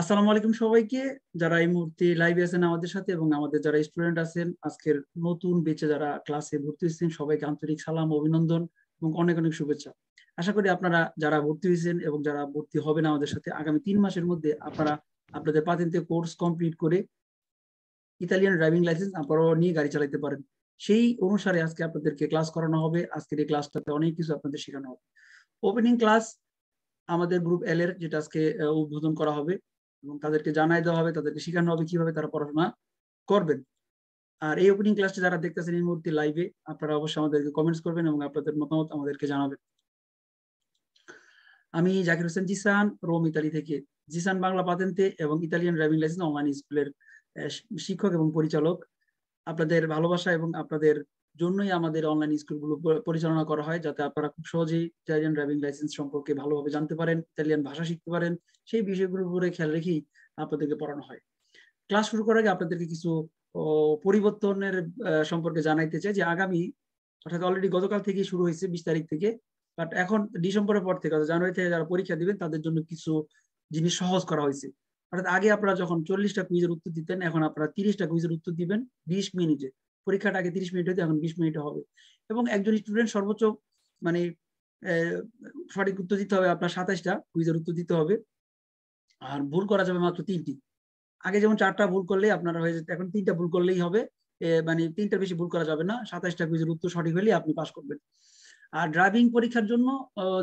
আসসালামু আলাইকুম সবাইকে যারা এই মুহূর্তে লাইভে আছেন আমাদের সাথে এবং আমাদের যারা স্টুডেন্ট আছেন আজকের নতুন ব্যাচে যারা ক্লাসে ভর্তি হয়েছেন সবাইকে আন্তরিক সালাম অভিনন্দন এবং অনেক অনেক শুভেচ্ছা আশা করি আপনারা যারা ভর্তি হয়েছেন এবং যারা ভর্তি হবেন আমাদের সাথে আগামী 3 মাসের মধ্যে আপনারা আপনাদের প্যাটেন্টে কোর্স কমপ্লিট করে ইতালিয়ান ড্রাইভিং লাইসেন্স আপনারা নিয়ে গাড়ি চালাতে পারেন সেই অনুসারে আজকে আপনাদেরকে ক্লাস করানো হবে আজকের এই ক্লাসটাতে অনেক কিছু আপনাদের শেখানো হবে ওপেনিং ক্লাস আমাদের গ্রুপ এল এর যেটা আজকে উদ্বোধন করা হবে এবং তাদেরকে জানাই দেওয়া হবে তাদেরকে শেখানো হবে কিভাবে তারা পড়াশোনা করবেন আর এই ওপেনিং ক্লাসটা যারা দেখতেছেন এই মুহূর্তে লাইভে আপনারা অবশ্যই আমাদেরকে কমেন্টস করবেন এবং আপনাদের মতামত আমাদেরকে জানাবেন আমি জাকির হোসেন জিসান রোম ইতালি থেকে জিসান বাংলা প্যাটেন্টে এবং ইতালিয়ান ড্রাইভিং লাইসেন্স অনলাইন স্কুলের শিক্ষক এবং পরিচালক আপনাদের ভালোবাসা এবং আপনাদের জন্যই আমাদের অনলাইন স্কুলগুলো পরিচালনা করা হয় যাতে আপনারা খুব সহজেই ইতালিয়ান ড্রাইভিং লাইসেন্স সম্পর্কে ভালোভাবে জানতে পারেন ইতালিয়ান ভাষা শিখতে পারেন সেই বিষয়গুলোর উপরে খেয়াল রেখেই আপনাদেরকে পড়ানো হয় ক্লাস শুরু করার আগে আপনাদেরকে কিছু পরিবর্তনের সম্পর্কে জানাইতে চাই যে আগামী অর্থাৎ অলরেডি গতকাল থেকে শুরু হয়েছে 20 তারিখ থেকে বাট এখন ডিসেম্বরের পর থেকে অর্থাৎ জানুয়ারি থেকে যারা পরীক্ষা দিবেন তাদের জন্য কিছু জিনিস সহজ করা হয়েছে অর্থাৎ আগে আপনারা যখন 40টা কুইজের উত্তর দিতেন এখন আপনারা 30টা কুইজের উত্তর দিবেন 20 মিনিটে পরীক্ষাটা আগে 30 মিনিট হতো এখন 20 মিনিট হবে এবং একজন স্টুডেন্ট সর্বোচ্চ মানে সঠিক উত্তর দিতে হবে আপনার 27টা কুইজের উত্তর দিতে হবে আর ভুল করা যাবে মাত্র 3টি আগে যেমন 4টা ভুল করলে আপনারা হয়ে যেত এখন 3টা ভুল করলেই হবে মানে 3টার বেশি ভুল করা যাবে না 27টা কুইজের উত্তর সঠিক হলেই আপনি পাস করবেন আর ড্রাইভিং পরীক্ষার জন্য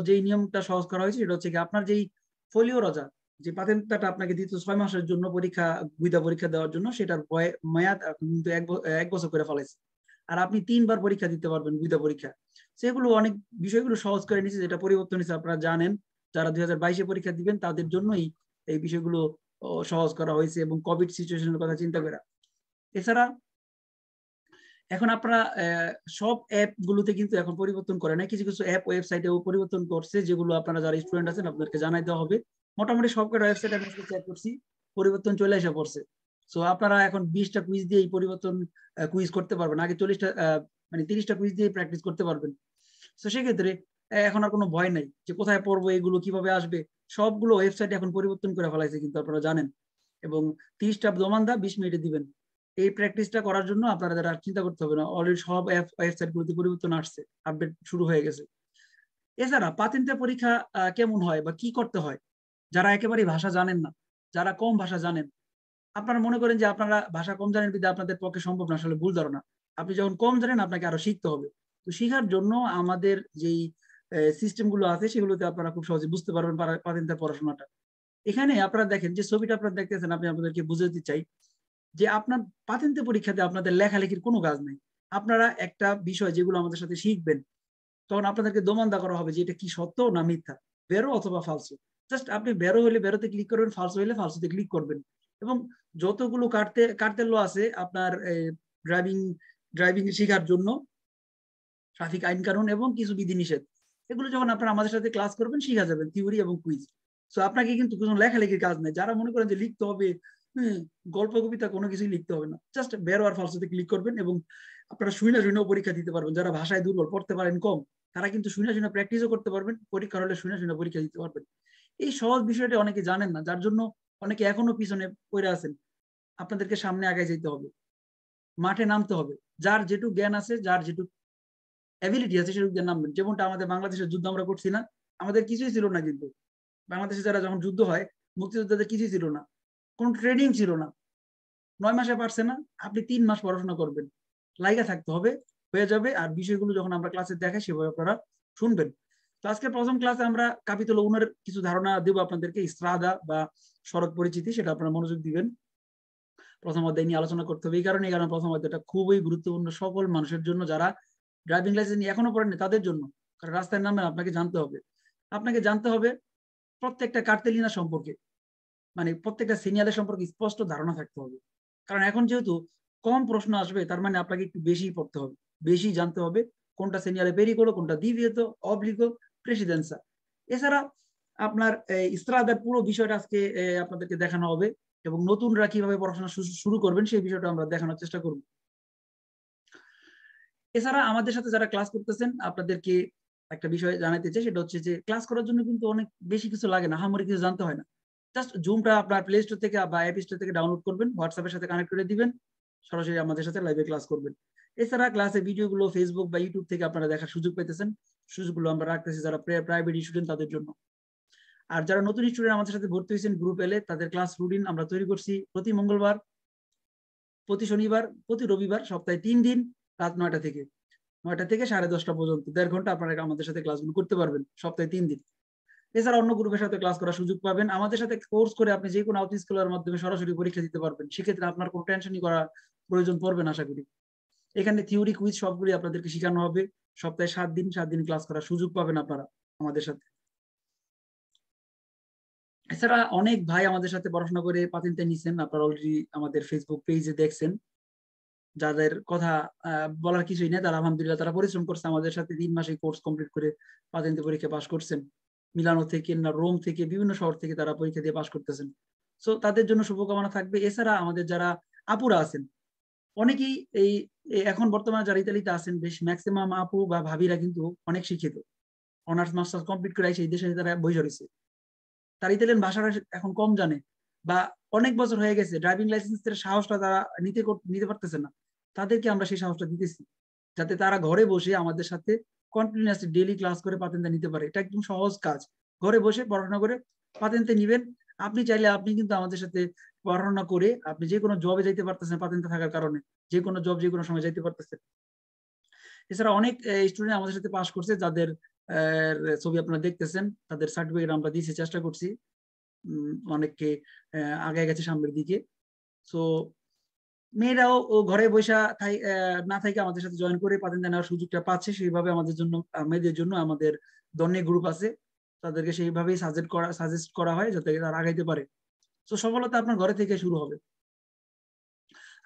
যে নিয়মটা সহজ করা হয়েছে সেটা হচ্ছে কি আপনার যেই ফোলিও রজা যে প্যাটেন্টটা আপনাকে দিত 6 মাসের জন্য পরীক্ষা গুইদা পরীক্ষা দেওয়ার জন্য সেটার মেয়াদ কিন্তু 1 বছর করে ফলাইছে আর আপনি 3 বার পরীক্ষা দিতে পারবেন গুইদা পরীক্ষা সেগুলো অনেক বিষয়গুলো সহজ করে নিয়েছে যেটা পরিবর্তন হয়েছে আপনারা জানেন যারা 2022 এ পরীক্ষা দিবেন তাদের জন্যই এই বিষয়গুলো সহজ করা হয়েছে এবং কোভিড সিচুয়েশনের কথা চিন্তা করে এছাড়া এখন আপনারা সব অ্যাপ গুলোতে কিন্তু এখন পরিবর্তন করে না কিছু কিছু অ্যাপ ওয়েবসাইটেও পরিবর্তন করছে যেগুলো আপনারা যারা স্টুডেন্ট আছেন আপনাদেরকে জানাই দেওয়া হবে মোটামুটি সবকটা ওয়েবসাইট আমি চেক করছি পরিবর্তন চলে এসে পড়ছে সো আপনারা এখন 20টা কুইজ দিয়ে এই পরিবর্তন কুইজ করতে পারবেন আগে 40টা মানে 30টা কুইজ দিয়ে প্র্যাকটিস করতে পারবেন সো সেই ক্ষেত্রে এখন আর কোনো ভয় নাই যে কোথায় পড়বো এগুলো কিভাবে আসবে সবগুলো ওয়েবসাইট এখন পরিবর্তন করে ফেলাইছে কিন্তু আপনারা জানেন এবং 30টা জমান্দা 20 মিনিটে দিবেন এই প্র্যাকটিসটা করার জন্য আপনারা যারা চিন্তা করতে হবে না অলরেডি সব ওয়েবসাইটগুলোতে পরিবর্তন আসছে আপডেট শুরু হয়ে গেছে এছাড়া প্যাটেন্টের পরীক্ষা কেমন হয় বা কি করতে হয় যারা একেবারে ভাষা জানেন না যারা কম ভাষা জানেন আপনারা মনে করেন যে আপনারা ভাষা কম জানেন বিধে আপনাদের পক্ষে সম্ভব না আসলে ভুল ধারণা আপনি যখন কম জানেন আপনাকে আরো শিখতে হবে তো শেখার জন্য আমাদের যেই সিস্টেমগুলো আছে সেগুলোতে আপনারা খুব সহজে বুঝতে পারবেন প্যাটেন্টের পড়াশোনাটা এখানে আপনারা দেখেন যে ছবিটা আপনারা দেখতেছেন আমি আপনাদেরকে বুঝাতে চাই যে আপনার প্যাটেন্টের পরীক্ষাতে আপনাদের লেখালেখির কোনো কাজ নেই আপনারা একটা বিষয় যেগুলো আমাদের সাথে শিখবেন তখন আপনাদেরকে দমনদা করা হবে যে এটা কি সত্য না মিথ্যা বেরো অথবা ফালতু জাস্ট আপনি বেরো হলে বেরোতে ক্লিক করবেন ফালসু হলে ফালসুতে ক্লিক করবেন এবং যতগুলো কার্টেল আছে আপনার ড্রাইভিং শেখার জন্য ট্রাফিক আইন কানুন এবং কিছু বিধিনিষেধ এগুলো যখন আপনারা আমাদের সাথে ক্লাস করবেন শেখা যাবেন থিওরি এবং কুইজ সো আপনাকে কিন্তু কোনো লেখালেখির কাজ নেই যারা মনে করেন যে লিখতে হবে গল্প কবিতা কোনো কিছুই লিখতে হবে না জাস্ট বেরো আর ফালসুতে ক্লিক করবেন এবং আপনারা শুনেও পরীক্ষা দিতে পারবেন যারা ভাষায় দুর্বল পড়তে পারেন কম তারা কিন্তু শুনে প্র্যাকটিসও করতে পারবেন পরীক্ষা হলে শুনে পরীক্ষা দিতে পারবেন এই সহজ বিষয়টা অনেকে জানেন না যার জন্য অনেকে এখনো পিছনে পড়ে আছেন আপনাদেরকে সামনে আগায় যেতে হবে মাঠে নামতে হবে যার যেটুক জ্ঞান আছে যার যেটুক অ্যাবিলিটি আছে সেটুক জ্ঞান নামবেন যেমনটা আমাদের বাংলাদেশের যুদ্ধ আমরা করছি না আমাদের কিছুই ছিল না কিন্তু বাংলাদেশে যারা যখন যুদ্ধ হয় মুক্তিযোদ্ধাদের কিছুই ছিল না কোনো ট্রেনিং ছিল না 9 মাসে পারছে না আপনি 3 মাস পড়াশোনা করবেন লাইগা থাকতে হবে হয়ে যাবে আর বিষয়গুলো যখন আমরা ক্লাসে দেখাই সেভাবে আপনারা শুনবেন তো আজকে প্রথম ক্লাসে আমরা ক্যাপিটোলো উনার কিছু ধারণা দেব আপনাদেরকে স্ট্রাদা বা সড়ক পরিচিতি সেটা আপনারা মনোযোগ দিবেন প্রথম অধ্যায় নিয়ে আলোচনা করতে হবে এই কারণে প্রথম অধ্যায়টা খুবই গুরুত্বপূর্ণ সকল মানুষের জন্য যারা ড্রাইভিং লাইসেন্স এখনো পড়েনি তাদের জন্য কারণ রাস্তার নামে আপনাকে জানতে হবে প্রত্যেকটা কার্তেলিনা সম্পর্কে মানে প্রত্যেকটা সিগন্যালের সম্পর্কে স্পষ্ট ধারণা থাকতে হবে কারণ এখন যেহেতু কম প্রশ্ন আসবে তার মানে আপনাকে একটু বেশি পড়তে হবে বেশি জানতে হবে কোনটা সিগন্যালে পেরিকোলো কোনটা ডিভিয়েতো অবলিগো প্রেসিডেন্সা এছাড়া আপনার স্ট্রাদার পুরো বিষয়টা আজকে আপনাদেরকে দেখানো হবে এবং নতুনরা কিভাবে পড়াশোনা শুরু করবেন সেই বিষয়টা আমরা দেখানোর চেষ্টা করব এছাড়া আমাদের সাথে যারা ক্লাস করতেছেন আপনাদেরকে একটা বিষয় জানাতে চাই সেটা হচ্ছে যে ক্লাস করার জন্য কিন্তু অনেক বেশি কিছু লাগে না হামরি কিছু জানতে হয় না জাস্ট জুমটা আপনার প্লে স্টোর থেকে বা অ্যাপ স্টোর থেকে ডাউনলোড করবেন, হোয়াটসঅ্যাপের সাথে কানেক্ট করে দিবেন, সরাসরি আমাদের সাথে লাইভে ক্লাস করবেন। এছাড়া ক্লাসে ভিডিওগুলো ফেসবুক বা ইউটিউব থেকে আপনারা দেখার সুযোগ পেতেছেন, সুযোগগুলো আমরা রাখতেছি যারা প্রাইভেট স্টুডেন্ট তাদের জন্য। আর যারা নতুন স্টুডেন্ট আমাদের সাথে ভর্তি হয়েছেন গ্রুপ এলে, তাদের ক্লাস রুটিন আমরা তৈরি করছি প্রতি মঙ্গলবার, প্রতি শনিবার, প্রতি রবিবার, সপ্তাহে 3 দিন, রাত 9টা থেকে 10:30 পর্যন্ত 1.5 ঘন্টা আপনারা আমাদের সাথে ক্লাসগুলো করতে পারবেন সপ্তাহে 3 দিন। এছাড়া অন্য গ্রুপের সাথে ক্লাস করার সুযোগ পাবেন, আমাদের সাথে কোর্স করে আপনি যে কোনো আউটরিচ স্কুলের মাধ্যমে সরাসরি পরীক্ষা দিতে পারবেন, সেক্ষেত্রে আপনার কোনো টেনশনই করার প্রয়োজন পড়বে না আশা করি। এখানে থিওরি, কুইজ সবগুলি আপনাদেরকে শেখানো হবে, সপ্তাহে 7 দিন ক্লাস করার সুযোগ পাবেন আপনারা আমাদের সাথে। এছাড়া অনেক ভাই আমাদের সাথে পড়াশোনা করে পাতেন্তে নিছেন, আপনারা অলরেডি আমাদের ফেসবুক পেজে দেখছেন, যাদের কথা বলার কিছুই নেই, তারা আলহামদুলিল্লাহ তারা পরিশ্রম করছে আমাদের সাথে, 3 মাসে কোর্স কমপ্লিট করে পাতেন্তে পরীক্ষা পাশ করছেন, মিলানো থেকে না রোম থেকে বিভিন্ন শহর থেকে তারা পরীক্ষা দিয়ে পাশ করতেছেন। সো তাদের জন্য শুভকামনা থাকবে। এছাড়া আমাদের যারা আপুরা আছেন, অনেকেই এই এখন বর্তমানে যারা ইতালিতে আছেন, বেশ ম্যাক্সিমাম আপু বা ভাবিরা কিন্তু অনেক শিক্ষিত, অনার্স মাস্টার্স কমপ্লিট করে এই দেশে তারা বই ধরেছে, তারা ইতালিয়ান ভাষাটা এখন কম জানে বা অনেক বছর হয়ে গেছে, ড্রাইভিং লাইসেন্সের সাহসটা তারা নিতে পারতেছে না। তাদেরকে আমরা সেই সাহসটা দিতেছি যাতে তারা ঘরে বসে আমাদের সাথে কন্টিনিউয়াসলি ডেইলি ক্লাস করে পাতেন্তে নিতে পারে। এটা একদম সহজ কাজ, ঘরে বসে পড়াশোনা করে পাতেন্তে নিবেন। আপনি চাইলে আপনি কিন্তু আমাদের সাথে পড়াশোনা করে আপনি যে কোনো জবে যাইতে পারতেছেন, পাতেন্তে থাকার কারণে যে কোনো জব যে কোনো সময় যাইতে পারতেছেন। এছাড়া অনেক স্টুডেন্ট আমাদের সাথে পাস করছে, যাদের ছবি আপনারা দেখতেছেন, তাদের সার্টিফিকেট আমরা দিতে চেষ্টা করছি, অনেককে আগে গেছে সামনের দিকে। সো মেয়েরাও ঘরে বৈশা না থাকে আমাদের সাথে জয়েন করে পাতেন্তে নেওয়ার সুযোগটা পাচ্ছে, সেইভাবে আমাদের জন্য মেয়েদের জন্য আমাদের দন্যে গ্রুপ আছে, তাদেরকে সেইভাবেই সাজেস্ট করা হয় যাতে তারা আগাইতে পারে। তো সফলতা আপনার ঘরে থেকে শুরু হবে।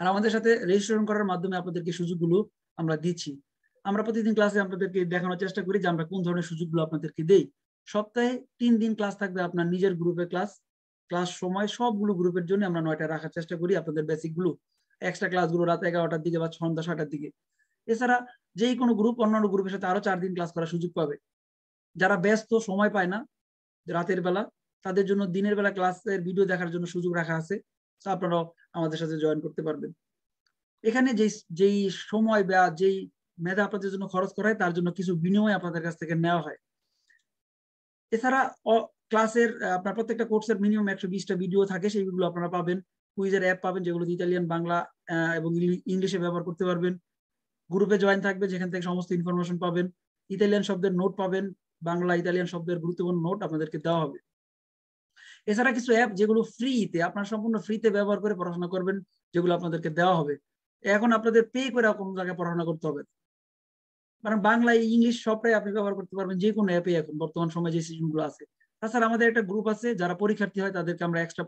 আর আমাদের সাথে রেজিস্ট্রেশন করার মাধ্যমে আপনাদেরকে সুযোগগুলো আমরা দিচ্ছি। আমরা প্রতিদিন ক্লাসে আপনাদেরকে দেখানোর চেষ্টা করি যে আমরা কোন ধরনের সুযোগগুলো আপনাদেরকে দেই। সপ্তাহে 3 দিন ক্লাস থাকবে আপনার নিজের গ্রুপে, ক্লাস সময় সবগুলো গ্রুপের জন্য আমরা 9টা রাখার চেষ্টা করি, আপনাদের বেসিক গুলো, এক্সট্রা ক্লাসগুলো রাত 11টার দিকে বা সন্ধ্যা 6টার দিকে। এছাড়া যেই কোনো গ্রুপ অন্যান্য গ্রুপের সাথে আরো 4 দিন ক্লাস করার সুযোগ পাবে। যারা ব্যস্ত সময় পায় না রাতের বেলা, তাদের জন্য দিনের বেলা ক্লাসের ভিডিও দেখার জন্য সুযোগ রাখা আছে, তো আপনারাও আমাদের সাথে জয়েন করতে পারবেন। এখানে যেই সময় বা যেই মেধা আপনাদের জন্য খরচ করা হয়, তার জন্য কিছু বিনিময় আপনাদের কাছ থেকে নেওয়া হয়। এছাড়া ক্লাসের আপনার প্রত্যেকটা কোর্সের মিনিমাম 120টা ভিডিও থাকে, সেইগুলো আপনারা পাবেন। কুইজের অ্যাপ পাবেন যেগুলো ইতালিয়ান, বাংলা এবং ইংলিশে ব্যবহার করতে পারবেন। গ্রুপে জয়েন থাকবে, যেখান থেকে সমস্ত ইনফরমেশন পাবেন। ইতালিয়ান শব্দের নোট পাবেন, বাংলা ইতালিয়ান শব্দের গুরুত্বপূর্ণ নোট আপনাদেরকে দেওয়া হবে। এছাড়া কিছু অ্যাপ যেগুলো ফ্রিতে আপনারা সম্পূর্ণ ফ্রিতে ব্যবহার করে পড়াশোনা করবেন, যেগুলো আপনাদেরকে দেওয়া হবে। এখন আপনাদের পে করে কোনো জায়গায় পড়াশোনা করতে হবে, কারণ বাংলা ইংলিশ সবটাই আপনি ব্যবহার করতে পারবেন যে কোনো অ্যাপে এখন বর্তমান সময়ে যে সিস্টেমগুলো আছে। তাছাড়া আমাদের একটা গ্রুপ আছে, যারা পরীক্ষার্থী হয় তাদেরকে আমরা এক্সট্রা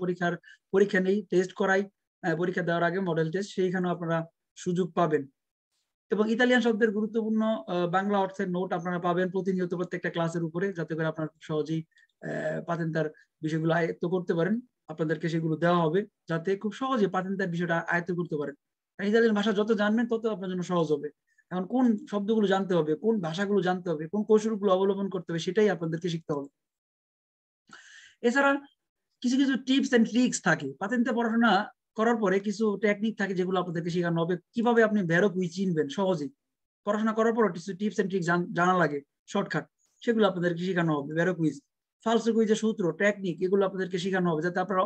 পরীক্ষা নেই, টেস্ট করাই, পরীক্ষা দেওয়ার আগে মডেল টেস্ট, সেইখানেও আপনারা সুযোগ পাবেন। এবং ইতালিয়ান শব্দের গুরুত্বপূর্ণ বাংলা অর্থের নোট আপনারা পাবেন প্রতিনিয়ত প্রত্যেকটা ক্লাসের উপরে, যাতে করে আপনারা খুব সহজেই পাতেন্তার বিষয়গুলো আয়ত্ত করতে পারেন। আপনাদেরকে সেগুলো দেওয়া হবে যাতে খুব সহজে পাতেন্তার বিষয়টা আয়ত্ত করতে পারেন। ইতালিয়ান ভাষা যত জানবেন তত আপনার জন্য সহজ হবে। এখন কোন শব্দগুলো জানতে হবে, কোন ভাষাগুলো জানতে হবে, কোন কৌশলগুলো অবলম্বন করতে হবে, সেটাই আপনাদেরকে শিখতে হবে। এছাড়া কিছু কিছু টিপস এন্ড ট্রিক্স থাকে পাতেন্তে পড়াশোনা করার পরে, কিছু টেকনিক থাকে যেগুলো আপনাদেরকে শেখানো হবে। কিভাবে আপনি ভেরোকুই চিনবেন সহজেই, পড়াশোনা করার পর কিছু টিপস এন্ড ট্রিক্স জানা লাগে শর্টকাট, সেগুলো আপনাদেরকে শেখানো হবে। ভেরোকুইজ, ফালসু কুইজের সূত্র, টেকনিক, এগুলো আপনাদেরকে শেখানো হবে যাতে আপনারা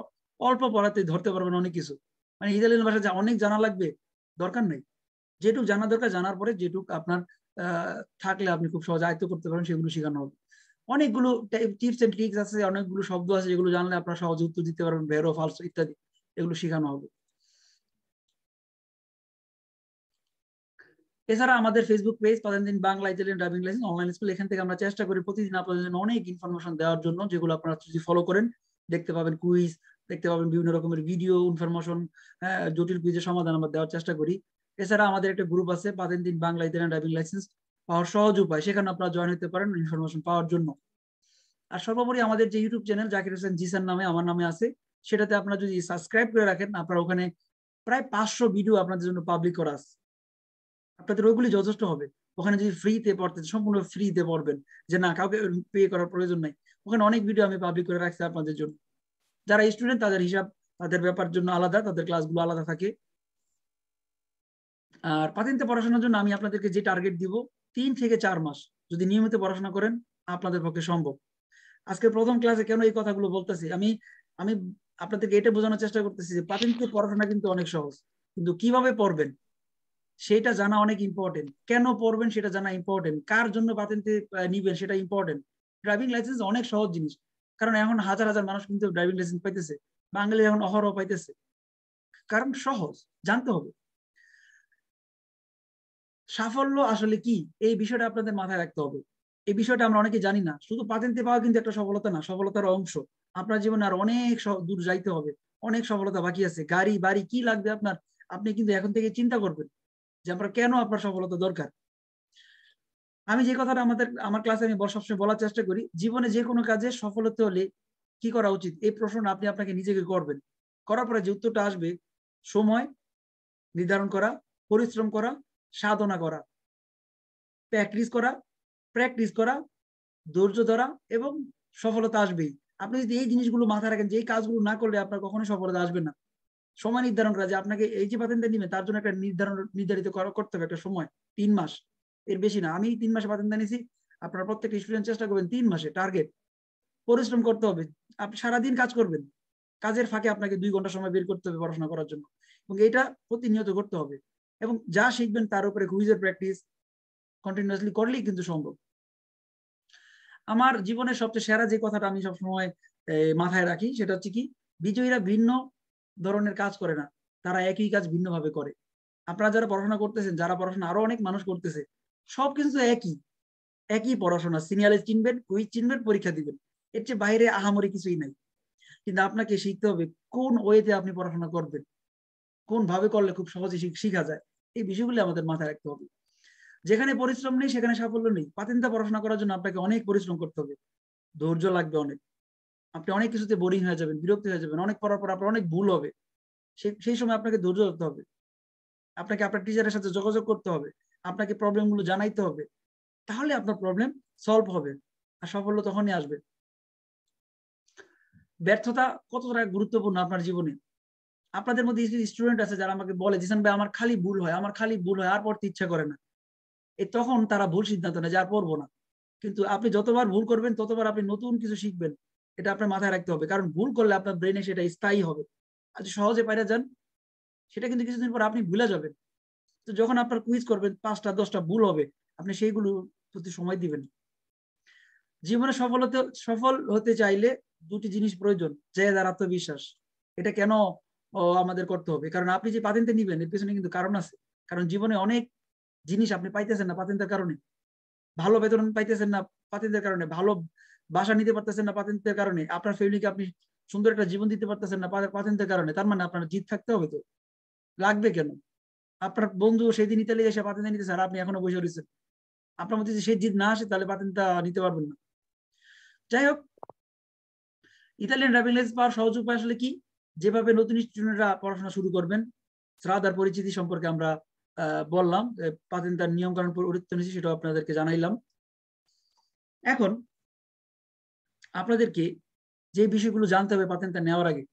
অল্প পড়াতে ধরতে পারবেন অনেক কিছু। মানে ইতালিয়ান ভাষা যা অনেক জানা লাগবে দরকার নেই, যেটুক জানা দরকার জানার পরে যেটুক আপনার থাকলে আপনি খুব সহজে আয়ত্ত করতে পারেন, সেগুলো শেখানো হবে। অনেকগুলো টিপস এন্ড ট্রিক্স আছে, অনেকগুলো শব্দ আছে যেগুলো জানলে আপনারা সহজে উত্তর দিতে পারবেন, ভেরো, ফালসো ইত্যাদি, এগুলো শেখানো হবে। এছাড়া আমাদের ফেসবুক পেজ পাতেন্তে Bangla Italian driving licence online school, এখান থেকে আমরা চেষ্টা করি প্রতিদিন আপনাদের জন্য অনেক ইনফরমেশন দেওয়ার জন্য, যেগুলো আপনারা যদি ফলো করেন দেখতে পাবেন। কুইজ দেখতে পাবেন, বিভিন্ন রকমের ভিডিও, ইনফরমেশন, জটিল কুইজের সমাধান আমরা দেওয়ার চেষ্টা করি। এছাড়া আমাদের একটা গ্রুপ আছে পাতেন্তে বাংলা ইতালিয়ান ড্রাইভিং লাইসেন্স পাওয়ার সহজ উপায়, সেখানে আপনারা জয়েন হতে পারেন ইনফরমেশন পাওয়ার জন্য। আর সর্বোপরি আমাদের যে ইউটিউব চ্যানেল জাকির হোসেন জিসান নামে আমার নামে আছে, সেটাতে আপনারা যদি সাবস্ক্রাইব করে রাখেন, আপনারা ওখানে প্রায় 500 ভিডিও আপনাদের জন্য পাবলিক করা আছে। আপনাদের ওইগুলি যথেষ্ট হবে। ওখানে যদি ফ্রিতে পড়তে, সম্পূর্ণ ফ্রিতে পড়বেন, যে না কাউকে পে করার প্রয়োজন নাই, ওখানে অনেক ভিডিও আমি পাবলিক করে রাখছি আপনাদের জন্য। যারা স্টুডেন্ট তাদের হিসাব তাদের ব্যাপার জন্য আলাদা তাদের ক্লাসগুলো আলাদা থাকে আর প্যাটেন্টে পড়াশোনার জন্য আমি আপনাদেরকে যে টার্গেট দিব 3 থেকে 4 মাস যদি নিয়মিত পড়াশোনা করেন আপনাদের পক্ষে সম্ভব আজকে প্রথম ক্লাসে কেন এই কথাগুলো বলতাছি আমি আপনাদেরকে এটা বোঝানোর চেষ্টা করতেছি যে প্যাটেন্টে পড়াশোনা কিন্তু অনেক সহজ কিন্তু কিভাবে পড়বেন সেটা জানা অনেক ইম্পর্টেন্ট কেন পড়বেন সেটা জানা ইম্পর্টেন্ট কার জন্য প্যাটেন্টে নিবেন সেটা ইম্পর্টেন্ট ড্রাইভিং লাইসেন্স অনেক সহজ জিনিস কারণ এখন হাজার হাজার মানুষ কিন্তু ড্রাইভিং লাইসেন্স পাইতেছে বাঙালি এখন অহরহ পাইতেছে কারণ সহজ জানতে হবে সাফল্য আসলে কি এই বিষয়টা আপনাদের মাথায় রাখতে হবে এই বিষয়টা আমরা অনেকে জানি না শুধু প্যাটেন্টে পাওয়া কিন্তু একটা সফলতা না সফলতার অংশ আপনার জীবনে আর অনেক দূর যাইতে হবে অনেক সফলতা বাকি আছে গাড়ি বাড়ি কি লাগবে আপনার আপনি কিন্তু এখন থেকে চিন্তা করবেন যে আমরা কেন আপনার সফলতা দরকার আমি যে কথাটা আমার ক্লাসে আমি সবসময় বলার চেষ্টা করি জীবনে যে কোনো কাজে সফল হতে হলে কি করা উচিত এই প্রশ্নটা আপনি আপনাকে নিজেকে করবেন করার পরে যে উত্তরটা আসবে সময় নির্ধারণ করা পরিশ্রম করা সাধনা করা প্র্যাকটিস করা ধৈর্য ধরা এবং সফলতা আসবেই আপনি যদি এই জিনিসগুলো মাথায় রাখেন যে এই কাজগুলো না করলে আপনার কখনো সফলতা আসবে না সময় নির্ধারণ করা যে আপনাকে এই যে প্যাটেন্টে নিবেন তার জন্য একটা নির্ধারিত করতে হবে একটা সময় 3 মাস এর বেশি না আমি 3 মাসে প্যাটেন্টে নিছি আপনারা প্রত্যেকটা স্টুডেন্ট চেষ্টা করবেন 3 মাসে টার্গেট পরিশ্রম করতে হবে আপনি সারা দিন কাজ করবেন কাজের ফাঁকে আপনাকে 2 ঘন্টা সময় বের করতে হবে পড়াশোনা করার জন্য এবং এটা প্রতিনিয়ত করতে হবে এবং যা শিখবেন তার উপরে কুইজের প্র্যাকটিস কন্টিনিউয়াসলি করলেই কিন্তু সম্ভব আমার জীবনের সবচেয়ে সেরা যে কথাটা আমি সবসময় মাথায় রাখি সেটা হচ্ছে কি বিজয়ীরা ভিন্ন ধরনের কাজ করে না তারা একই কাজ ভিন্নভাবে করে আপনারা যারা পড়াশোনা করতেছেন যারা পড়াশোনা আরো অনেক মানুষ করতেছে সব কিন্তু একই পড়াশোনা সিনিয়ালেজ চিনবেন কুইজ চিনবেন পরীক্ষা দিবেন এর চেয়ে বাইরে আহামরি কিছুই নাই কিন্তু আপনাকে শিখতে হবে কোন ওয়েতে আপনি পড়াশোনা করবেন কোন ভাবে করলে খুব সহজে শিখা যায় এই বিষয়গুলো আমাদের মাথায় রাখতে হবে যেখানে পরিশ্রম নেই সেখানে সাফল্য নেই প্যাটেন্টে পড়াশোনা করার জন্য আপনাকে অনেক পরিশ্রম করতে হবে ধৈর্য লাগবে অনেক আপনি অনেক কিছুতে বোরিং হয়ে যাবেন বিরক্ত হয়ে যাবেন অনেক পড়ার পর আপনার অনেক ভুল হবে সেই সময় আপনাকে ধৈর্য ধরতে হবে আপনাকে আপনার টিচারের সাথে যোগাযোগ করতে হবে আপনাকে প্রবলেমগুলো জানাইতে হবে তাহলে আপনার প্রবলেম সলভ হবে আর সাফল্য তখনই আসবে ব্যর্থতা কতটা গুরুত্বপূর্ণ আপনার জীবনে আপনাদের মধ্যে স্টুডেন্ট আছে যারা আমাকে বলে জিসান ভাই আমার খালি ভুল হয় আর পড়তে ইচ্ছা করে না তখন তারা ভুল সিদ্ধান্ত নেয় যে আর পড়বো না কিন্তু আপনি যতবার ভুল করবেন ততবার আপনি নতুন কিছু শিখবেন এটা আপনার মাথায় রাখতে হবে কারণ ভুল করলে আপনার ব্রেনে সেটা স্থায়ী হবে আর সহজে পাইরা যান সেটা কিন্তু কিছুদিন পর আপনি ভুলে যাবেন তো যখন আপনার কুইজ করবেন 5টা 10টা ভুল হবে আপনি সেইগুলো প্রতি সময় দিবেন জীবনে সফল হতে চাইলে 2টি জিনিস প্রয়োজন জেদ আর আত্মবিশ্বাস এটা কেন আমাদের করতে হবে কারণ আপনি যে প্যাটেন্টে নিবেন এর পেছনে কিন্তু কারণ আছে কারণ জীবনে অনেক জিনিস আপনি পাইতেছেন না প্যাটেন্টের কারণে ভালো বেতন পাইতেছেন না প্যাটেন্টের কারণে ভালো বাসা নিতে পারতেছেন না প্যাটেন্টের কারণে আপনার ফ্যামিলিকে আপনি সুন্দর একটা জীবন দিতে পারতেছেন না প্যাটেন্টের কারণে তার মানে আপনার জিদ থাকতে হবে তো লাগবে কেন আপনার বন্ধু সেদিন ইতালি এসে প্যাটেন্টে নিতে স্যার আপনি এখনো বসে রয়েছেন আপনার মধ্যে যদি সেই জিদ না আসে তাহলে প্যাটেন্টটা নিতে পারবেন না যাই হোক ইতালিয়ান ড্রাইভিং লাইসেন্স পাওয়ার সহজ উপায় আসলে কি যেভাবে নতুন স্টুডেন্টরা পড়াশোনা শুরু করবেন স্ট্রাদার পরিচিতি সম্পর্কে আমরা বললাম প্যাটেন্টের নিয়ম কানুন পরিবর্তন হয়েছে সেটা আপনাদেরকে জানাইলাম এখন আপনাদেরকে যে বিষয়গুলো জানতে হবে প্যাটেন্টটা নেওয়ার আগে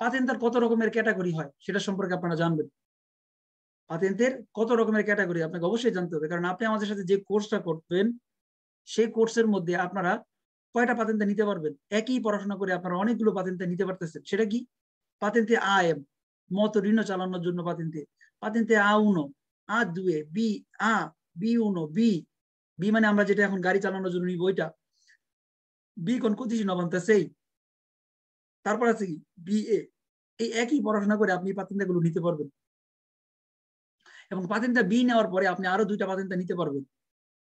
প্যাটেন্টের কত রকমের ক্যাটাগরি হয় সেটা সম্পর্কে আপনারা জানবেন প্যাটেন্টের কত রকমের ক্যাটাগরি আপনাকে অবশ্যই জানতে হবে কারণ আপনি আমাদের সাথে যে কোর্সটা করবেন সেই কোর্সের মধ্যে আপনারা কয়টা প্যাটেন্টে নিতে পারবেন একই পড়াশোনা করে আপনারা অনেকগুলো প্যাটেন্টে নিতে পারতেছেন সেটা কি প্যাটেন্টে আ মত ঋণ চালানোর জন্য প্যাটেন্টে A1 A2 B1 B মানে আমরা যেটা এখন গাড়ি চালানোর জন্য নিব ওইটা B কোন কোটিশন অবন্তা সেই তারপর আছে কি BA এই একই পড়াশোনা করে আপনি প্যাটেন্টে গুলো নিতে পারবেন এবং প্যাটেন্টে B নেওয়ার পরে আপনি আরো 2টা প্যাটেন্টে নিতে পারবেন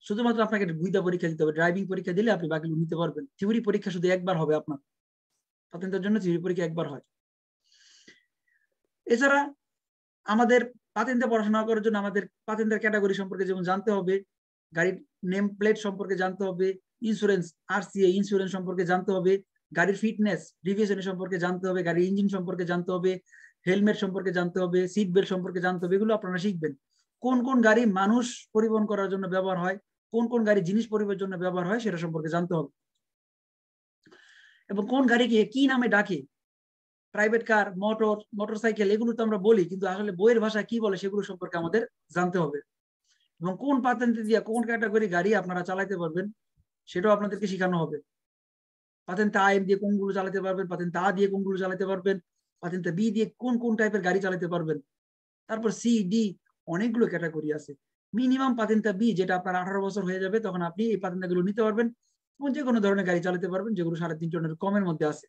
শুধুমাত্র আপনাকে গুইদা পরীক্ষা দিতে হবে ড্রাইভিং পরীক্ষা দিলে আপনি বাকিগুলো নিতে পারবেন থিওরি পরীক্ষা শুধু একবার হবে আপনার প্যাটেন্টের জন্য থিওরি পরীক্ষা একবার হয় এছাড়া আমাদের প্যাটেন্টে পড়াশোনা করার জন্য আমাদের প্যাটেন্টের ক্যাটাগরি সম্পর্কে যেমন জানতে হবে গাড়ির নেম প্লেট সম্পর্কে জানতে হবে ইন্স্যুরেন্স RCA ইন্স্যুরেন্স সম্পর্কে জানতে হবে গাড়ির ফিটনেস রিভিশন সম্পর্কে জানতে হবে গাড়ির ইঞ্জিন সম্পর্কে জানতে হবে হেলমেট সম্পর্কে জানতে হবে সিট বেল্ট সম্পর্কে জানতে হবে এগুলো আপনারা শিখবেন কোন কোন গাড়ি মানুষ পরিবহন করার জন্য ব্যবহার হয় কোন কোন গাড়ি জিনিস পরিবহনের জন্য ব্যবহার হয় সেটা সম্পর্কে জানতে হবে এবং কোন গাড়িকে কি নামে ডাকে, প্রাইভেট কার, মোটরসাইকেল, এগুলো তো আমরা বলি, কিন্তু আসলে বইয়ের ভাষা কি বলে সেগুলো সম্পর্কে আমাদের জানতে হবে। এবং কোন পাতেন্তে দিয়ে কোন ক্যাটাগরি গাড়ি আপনারা চালাতে পারবেন সেটাও আপনাদেরকে শেখানো হবে। পাতেন্তে A দিয়ে কোনগুলো চালাতে পারবেন, পাতেন্তে A দিয়ে কোনগুলো চালাতে পারবেন, পাতেন্তে B দিয়ে কোন কোন টাইপের গাড়ি চালাতে পারবেন, তারপর C, D অনেকগুলো ক্যাটাগরি আছে। মিনিমাম পাতেন্তে B যেটা আপনার 18 বছর হয়ে যাবে তখন আপনি এই পাতেন্তেগুলো নিতে পারবেন এবং যে কোনো ধরনের গাড়ি চালাতে পারবেন যেগুলো 3.5 টনের কমের মধ্যে আছে।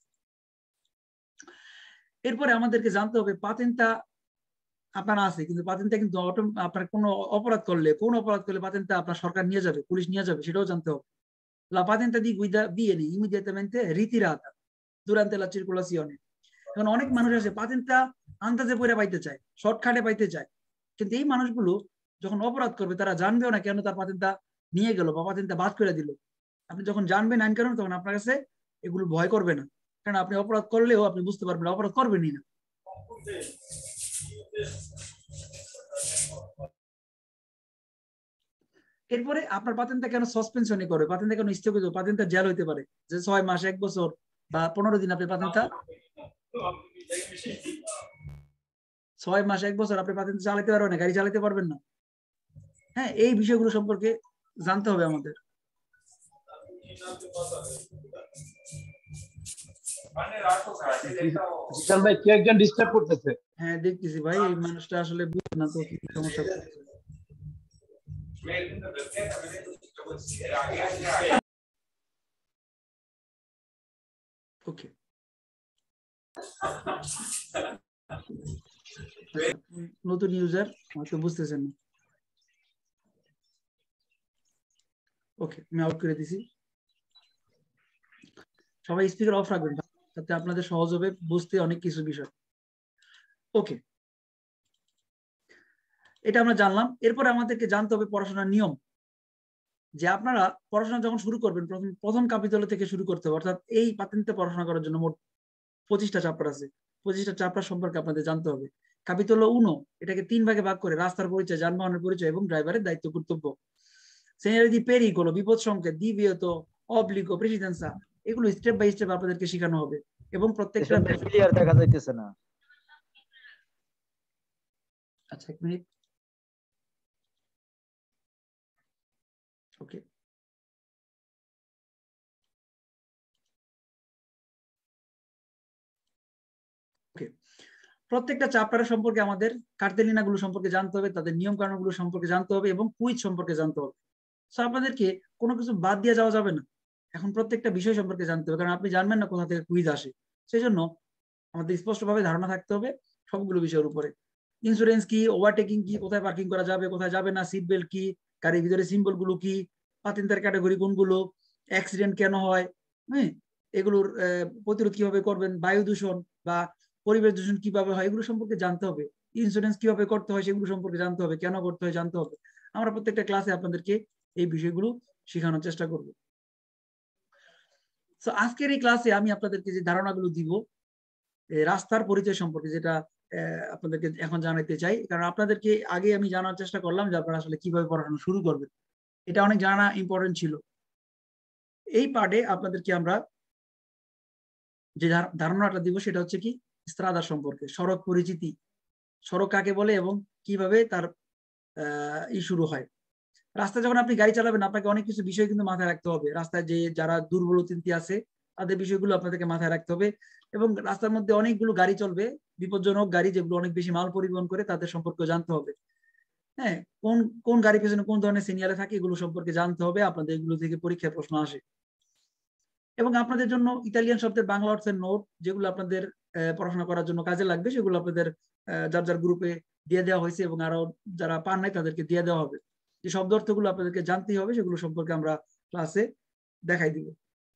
এরপরে আমাদেরকে জানতে হবে পাতেন্তা আপনার আছে, কিন্তু পাতেন্তা কিন্তু আপনার কোনো অপরাধ করলে, কোন অপরাধ করলে পাতেন্তা আপনার সরকার নিয়ে যাবে, পুলিশ নিয়ে যাবে, সেটাও জানতে হবে। La patente di guida viene immediatamente ritirata durante la circolazione. এখন অনেক মানুষ আছে পাতেন্তা আন্দাজে পড়ে পাইতে চায়, শর্টকাটে পাইতে চায়, কিন্তু এই মানুষগুলো যখন অপরাধ করবে তারা জানবেও না কেন তার পাতেন্তা নিয়ে গেল বা পাতেন্তা বাদ করে দিল। আপনি যখন জানবেন আইন কারণ তখন আপনার কাছে এগুলো ভয় করবে না, কারণ আপনি অপরাধ করলেও আপনি বুঝতে পারবেন অপরাধ করবেনই না। এরপরে আপনার পাতেন্তা কেন সাসপেনশনে করবে, পাতেন্তা কেন স্থগিত, পাতেন্তা জেল হইতে পারে, যে 6 মাস 1 বছর বা 15 দিন আপনি পাতেন্তা 6 মাস 1 বছর আপনি পাতেন্তা চালাতে পারবেন না, গাড়ি চালাতে পারবেন না। হ্যাঁ, এই বিষয়গুলো সম্পর্কে জানতে হবে আমাদের। হ্যাঁ দেখতেছি ভাই, এই মানুষটা আসলে বুঝে না তো কি সমস্যা করছে। নতুন ইউজার হয়তো বুঝতেছেন না। ওকে, আমি আউট করে দিছি। সবাই স্পিকার অফ রাখবেন যাতে আপনাদের সহজ হবে বুঝতে অনেক কিছু বিষয়। ওকে, এটা আমরা জানলাম। এরপরে আমাদেরকে জানতে হবে পড়াশোনার নিয়ম, যে আপনারা পড়াশোনা যখন শুরু করবেন প্রথম ক্যাপিটলো থেকে শুরু করতে হবে। অর্থাৎ এই পাতেন্তে পড়াশোনা করার জন্য মোট 25টা চ্যাপ্টার আছে, 25টা চ্যাপ্টার সম্পর্কে আপনাদের জানতে হবে। ক্যাপিটলো 1 এটাকে 3 ভাগে ভাগ করে, রাস্তার পরিচয়, যানবাহনের পরিচয় এবং ড্রাইভারের দায়িত্ব কর্তব্য। সেনারি দি পেরিকোলো, বিপদ সংকেত, দিবিয়ত, অবলিগো, প্রেসিডেন্সা, এগুলো স্টেপ বাই স্টেপ আপনাদেরকে শেখানো হবে। এবং প্রত্যেকটা ক্লিয়ার দেখা যাইতেছে না, আচ্ছা এক মিনিট। Okay. Okay. প্রত্যেকটা চ্যাপ্টার সম্পর্কে আমাদের কার্তেলিনাগুলো সম্পর্কে জানতে হবে, তাদের নিয়ম কানুনগুলো সম্পর্কে জানতে হবে এবং কুইজ সম্পর্কে জানতে হবে। সো আপনাদেরকে কোনো কিছু বাদ দিয়ে যাওয়া যাবে না, এখন প্রত্যেকটা বিষয় সম্পর্কে জানতে হবে, কারণ আপনি জানবেন না কোথা থেকে কুইজ আসে। সেই জন্য আমাদের স্পষ্টভাবে ধারণা থাকতে হবে সবগুলো বিষয়ের উপরে। ইন্স্যুরেন্স কি, ওভারটেকিং কি, কোথায় পার্কিং করা যাবে, কোথায় যাবে না, সিট বেল্ট কি, গাড়ির ভিতরে সিম্বল গুলো কি, পাতেন্তার ক্যাটাগরি কোনগুলো, অ্যাক্সিডেন্ট কেন হয়, হ্যাঁ এগুলোর প্রতিরোধ কিভাবে করবেন, বায়ু দূষণ বা পরিবেশ দূষণ কিভাবে হয় এগুলো সম্পর্কে জানতে হবে। ইন্স্যুরেন্স কিভাবে করতে হয় সেগুলো সম্পর্কে জানতে হবে, কেন করতে হয় জানতে হবে। আমরা প্রত্যেকটা ক্লাসে আপনাদেরকে এই বিষয়গুলো শেখানোর চেষ্টা করব। তো আজকের এই ক্লাসে আমি আপনাদেরকে যে ধারণাগুলো দিব রাস্তার পরিচয় সম্পর্কে, যেটা আপনাদেরকে এখন জানাতে চাই, কারণ আপনাদেরকে আগে আমি জানার চেষ্টা করলাম যে আপনারা আসলে কিভাবে পড়াশোনা শুরু করবেন, এটা অনেক জানা ইম্পর্টেন্ট ছিল। এই পার্টে আপনাদেরকে আমরা যে ধারণাটা দিব সেটা হচ্ছে কি স্ট্রাদা সম্পর্কে, সড়ক পরিচিতি, সড়ক কাকে বলে এবং কিভাবে তার ই শুরু হয়। রাস্তায় যখন আপনি গাড়ি চালাবেন আপনাকে অনেক কিছু বিষয় কিন্তু মাথায় রাখতে হবে। রাস্তায় যে যারা দুর্বল অতিথি আছে তাদের বিষয়গুলো আপনাদেরকে মাথায় রাখতে হবে। এবং রাস্তার মধ্যে অনেকগুলো গাড়ি চলবে, বিপজ্জনক গাড়ি যেগুলো অনেক বেশি মাল পরিবহন করে তাদের সম্পর্কে জানতে হবে। হ্যাঁ, কোন কোন গাড়ির পেছনে কোন ধরনের সিগন্যাল থাকে এগুলো সম্পর্কে জানতে হবে, আপনাদের এগুলো থেকে পরীক্ষায় প্রশ্ন আসে। এবং আপনাদের জন্য ইতালিয়ান শব্দের বাংলা অর্থের নোট যেগুলো আপনাদের পড়াশোনা করার জন্য কাজে লাগবে সেগুলো আপনাদের যার যার গ্রুপে দিয়ে দেওয়া হয়েছে এবং আরো যারা পান নাই তাদেরকে দিয়ে দেওয়া হবে। যে শব্দ অর্থগুলো আপনাদেরকে জানতেই হবে সেগুলো সম্পর্কে আমরা ক্লাসে দেখাই দিব।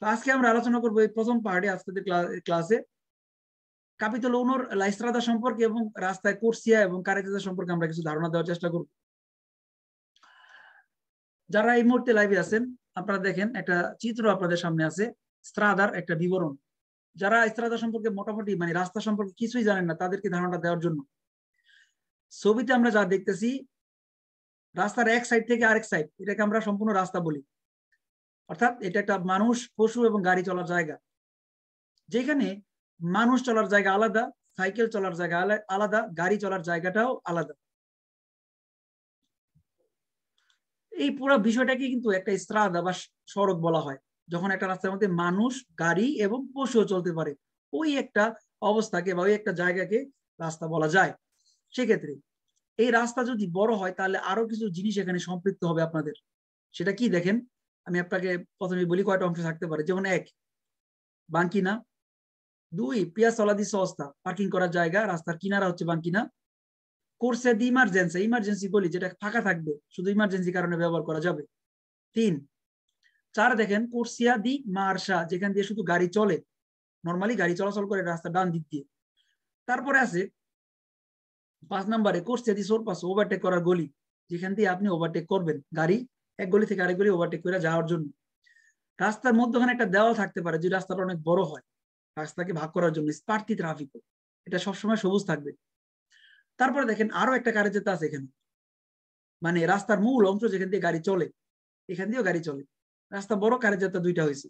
তো আজকে আমরা আলোচনা করবো এই প্রথম পার্টে আজকে ক্লাসে ক্যাপিটলো 1 লা স্ট্রাদা সম্পর্কে এবং রাস্তায় কোর্সিয়া এবং কারেজা সম্পর্কে আমরা কিছু ধারণা দেওয়ার চেষ্টা করব। যারা এই মুহূর্তে লাইভে আছেন আপনারা দেখেন একটা চিত্র আপনাদের সামনে আছে স্ট্রাদার একটা বিবরণ। যারা স্ট্রাদা সম্পর্কে মোটামুটি মানে রাস্তা সম্পর্কে কিছুই জানেন না তাদেরকে ধারণাটা দেওয়ার জন্য ছবিতে আমরা যা দেখতেছি রাস্তার এক সাইড থেকে আরেক সাইড, এটাকে আমরা সম্পূর্ণ রাস্তা বলি। অর্থাৎ এটা একটা মানুষ, পশু এবং গাড়ি চলার জায়গা। যেখানে মানুষ চলার জায়গা আলাদা, সাইকেল চলার জায়গা আলাদা, গাড়ি চলার জায়গাটাও আলাদা। এই পুরো বিষয়টাকে কিন্তু একটা স্ট্রাদা বা সড়ক বলা হয়, যখন একটা রাস্তার মধ্যে মানুষ, গাড়ি এবং পশুও চলতে পারে। ওই একটা অবস্থাকে বা ওই একটা জায়গাকে রাস্তা বলা যায়। সেক্ষেত্রে এই রাস্তা যদি বড় হয় তাহলে আরো কিছু জিনিস এখানে সম্পৃক্ত হবে আপনাদের। সেটা কি দেখেন, আমি আপনাকে প্রথমে বলি কয়টা অংশ থাকতে পারে। যেমন এক, বাঙ্কিনা। দুই, পিয়াসলাদি সস্তা, পার্কিং করার জায়গা, রাস্তার কিনারা হচ্ছে বাঙ্কিনা। কোর্সে দি ইমার্জেন্সি, ইমার্জেন্সি গলি যেটা ফাঁকা থাকবে, শুধু ইমার্জেন্সি কারণে ব্যবহার করা যাবে। তিন, চার দেখেন কোর্সিয়া দি মার্শা, যেখান দিয়ে শুধু গাড়ি চলে, নর্মালি গাড়ি চলাচল করে রাস্তা ডান দিক দিয়ে। তারপরে আছে ৫ নম্বরে কোর্সিয়া দি সোরপাস, ওভারটেক করার গলি, যেখান দিয়ে আপনি ওভারটেক করবেন গাড়ি, এক গলি থেকে আরেক গলি ওভারটেক করে যাওয়ার জন্য। রাস্তার মধ্যখানে একটা দেওয়াল থাকতে পারে যে রাস্তাটা অনেক বড় হয়, রাস্তাকে ভাগ করার জন্য, স্পার্টি ট্রাফিক, এটা সবসময় সবুজ থাকবে। তারপরে দেখেন আরো একটা কার্যত আছে এখানে, মানে রাস্তার মূল অংশ যেখান দিয়ে গাড়ি চলে, এখান দিয়েও গাড়ি চলে, রাস্তা বড়, কার্যত দুইটা হয়েছে।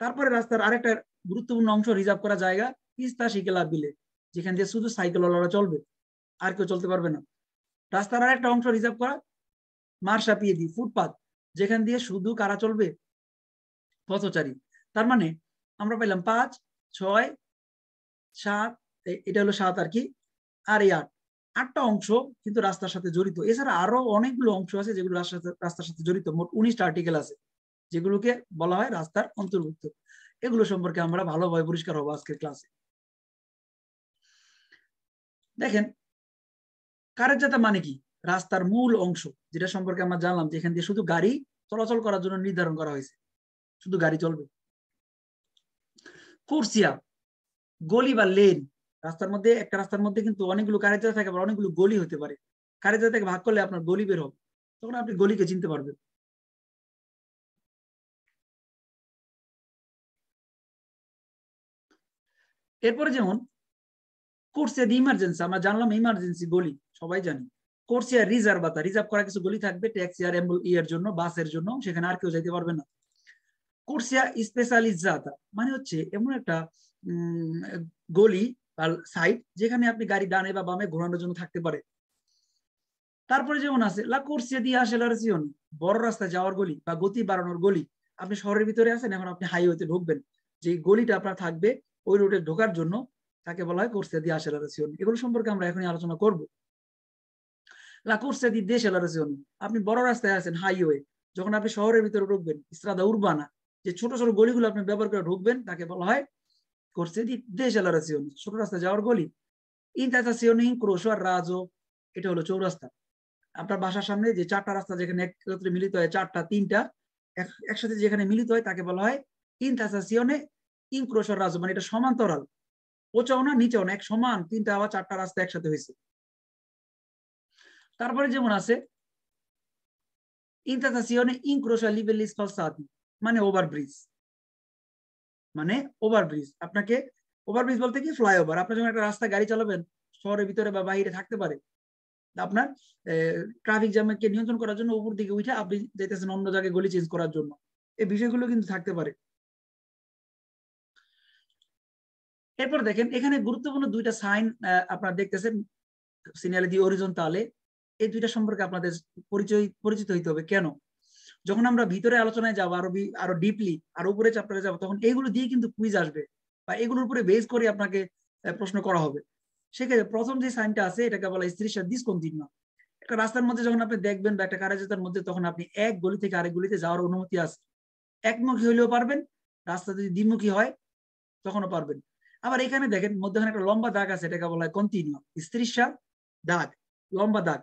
তারপরে রাস্তার আরেকটা গুরুত্বপূর্ণ অংশ রিজার্ভ করা জায়গা, তিস্তা শিকেলা বিলে, যেখান দিয়ে শুধু সাইকেলওয়ালারা চলবে, আর কেউ চলতে পারবে না। রাস্তার আরেকটা অংশ রিজার্ভ করা মার্শা পিয়ে দি, ফুটপাথ, যেখান দিয়ে শুধু কারা চলবে, পথচারী। তার মানে আমরা পাইলাম 5, 6, 7, এটা হলো 7 আর কি, আর এই 8টা অংশ কিন্তু রাস্তার সাথে জড়িত। এছাড়া আরো অনেকগুলো অংশ আছে যেগুলো রাস্তার সাথে জড়িত, মোট 19টা আর্টিকেল আছে যেগুলোকে বলা হয় রাস্তার অন্তর্ভুক্ত। এগুলো সম্পর্কে আমরা ভালোভাবে পরিষ্কার হবো আজকের ক্লাসে। দেখেন কারেজাতা মানে কি, রাস্তার মূল অংশ, যেটা সম্পর্কে আমরা জানলাম যেখান দিয়ে শুধু গাড়ি চলাচল করার জন্য নির্ধারণ করা হয়েছে, শুধু গাড়ি চলবে। কোর্সিয়া, গলি বা লেন, রাস্তার মধ্যে, একটা রাস্তার মধ্যে কিন্তু অনেকগুলো কারেজাতা থাকে, আবার অনেকগুলো গলি হতে পারে, কারেজাতাকে ভাগ করলে আপনার গলি বের হবে, তখন আপনি গলিকে চিনতে পারবেন। এরপরে যেমন কোর্সিয়া দি ইমার্জেন্সি, আমরা জানলাম ইমার্জেন্সি গলি, সবাই জানি। কোর্সিয়া রিজার্ভাতা, রিজার্ভ করা কিছু গলি থাকবে ট্যাক্সি আর এর জন্য, বাসের জন্য, সেখানে আর কেউ যেতে পারবে না। কোর্সিয়া স্পেশালিজাতা মানে হচ্ছে এমন একটা গলি বা সাইড যেখানে আপনি গাড়ি ডানে বা বামে ঘোরানোর জন্য থাকতে পারে। তারপরে যেমন আছে লা কোর্সিয়া দি আসেলারসিয়ন, বড় রাস্তায় যাওয়ার গলি বা গতি বাড়ানোর গলি। আপনি শহরের ভিতরে আছেন, এখন আপনি হাইওয়েতে ঢুকবেন, যে গলিটা আপনার থাকবে ওই রুটে ঢোকার জন্য, তাকে বলা হয় কোর্সিয়া দি আসেলারসিয়ন। এগুলো সম্পর্কে আমরা এখনই আলোচনা করবো। লা কোর্সিয়া দি দেশেলারসিয়ন, আপনি বড় রাস্তায় আছেন হাইওয়ে, যখন আপনি শহরের ভিতরে ঢুকবেন, স্ট্রাদা উরবানা, যে ছোট ছোট গলিগুলো আপনি ব্যবহার করে ঢুকবেন, তাকে বলা হয় কোর্সিয়া দি দেশেলারসিয়ন, ছোট রাস্তায় যাওয়ার গলি। ইনতাসাসিয়ন ইন ক্রোশো আর রাজো, এটা হলো চৌরাস্তা। আপনার বাসার সামনে যে 4টা রাস্তা যেখানে একত্রে মিলিত হয়, 4টা 3টা একসাথে যেখানে মিলিত হয়, তাকে বলা হয় ইনতাসাসিয়নে ইন ক্রোশো আর রাজো, মানে এটা সমান্তরাল, ওচাও না নিচেও না, এক সমান 3টা বা 4টা রাস্তা একসাথে হয়েছে। তারপরে যেমন আছে ইনতাসাসিয়নে ইনক্রোশা লিভেলিস ফালসাতি, মানে ওভারব্রিজ, মানে ওভারব্রিজ, আপনাকে ওভারব্রিজ বলতে কি ফ্লাইওভার। আপনি যখন একটা রাস্তা গাড়ি চালাবেন, শহরের ভিতরে বা বাইরে থাকতে পারে, আপনার ট্রাফিক জ্যামকে নিয়ন্ত্রণ করার জন্য উপর দিকে উঠে আপনি যেতেছেন অন্য জায়গায় গলি চেঞ্জ করার জন্য, এই বিষয়গুলো কিন্তু থাকতে পারে। এরপর দেখেন এখানে গুরুত্বপূর্ণ 2টা সাইন আপনারা দেখতেছেন, সিনিয়ালে দি হরিজন্টালে, এই 2টা সম্পর্কে আপনাদের পরিচিত হইতে হবে। কেন? যখন আমরা ভিতরে আলোচনায় যাব, আরো ডিপলি, আরো উপরে চ্যাপ্টারে যাব, তখন এইগুলো দিয়ে কিন্তু কুইজ আসবে বা এগুলোর উপরে বেস করে আপনাকে প্রশ্ন করা হবে। সেক্ষেত্রে প্রথম যে সাইনটা আছে এটাকে বলা স্ত্রীর ডিসকন্টিনিউয়াস। একটা রাস্তার মধ্যে যখন আপনি দেখবেন বা একটা কার্যতার মধ্যে, তখন আপনি এক গলি থেকে আরেক গলিতে যাওয়ার অনুমতি আছে। একমুখী হইলেও পারবেন, রাস্তা যদি দ্বিমুখী হয় তখনও পারবেন। আবার এখানে দেখেন মধ্যখানে একটা লম্বা দাগ আছে, এটাকে বলা হয় কন্টিনিউয়াস। স্ত্রীর দাগ, লম্বা দাগ,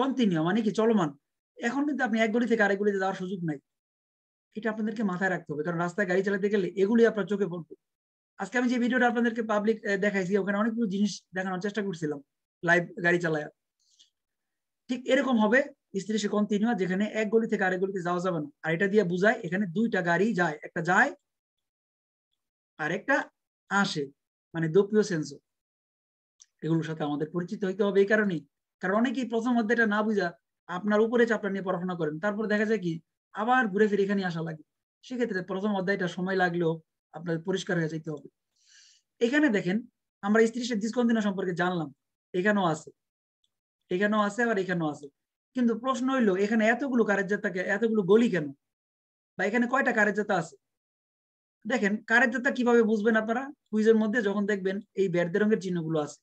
কন্টিনিউ মানে কি চলমান। এখন কিন্তু আপনি এক গলি থেকে আরেক গলিতে যাওয়ার সুযোগ নাই, এটা আপনাদেরকে মাথায় রাখতে হবে, কারণ রাস্তায় গাড়ি চালাতে গেলে এগুলি আপনার চোখে পড়বে। আজকে আমি যে ভিডিওটা আপনাদেরকে পাবলিক দেখাইছি, ওখানে অনেকগুলো জিনিস দেখানোর চেষ্টা করছিলাম লাইভ গাড়ি চালায়। ঠিক এরকম হবে স্ত্রীর কন্টিনিউ, যেখানে এক গলি থেকে আরেক গলিতে যাওয়া যাবে না। আর এটা দিয়ে বুঝায় এখানে 2টা গাড়ি যায়, একটা যায় আর একটা আসে, মানে দোপিও সেন্সর। এগুলোর সাথে আমাদের পরিচিত হইতে হবে এই কারণেই, কারণ অনেকেই প্রথম অধ্যায়টা না বুঝা আপনার উপরে চাপটা নিয়ে পড়াশোনা করেন, তারপর দেখা যায় কি আবার ঘুরে ফিরে এখানে আসা লাগে। সেক্ষেত্রে প্রথম অধ্যায়টা সময় লাগলেও আপনার পরিষ্কার হয়ে যেতে হবে। এখানে দেখেন আমরা স্ত্রীর ডিসকন্টিনিউটি সম্পর্কে জানলাম, এখানেও আছে, এখানেও আছে, আবার এখানেও আছে। কিন্তু প্রশ্ন হইলো এখানে এতগুলো কারেজতা, এতগুলো গলি কেন, বা এখানে কয়টা কারেজতা আছে? দেখেন কারেজতা কিভাবে বুঝবেন আপনারা? কুইজের মধ্যে যখন দেখবেন এই বেরদে রঙের চিহ্নগুলো আছে,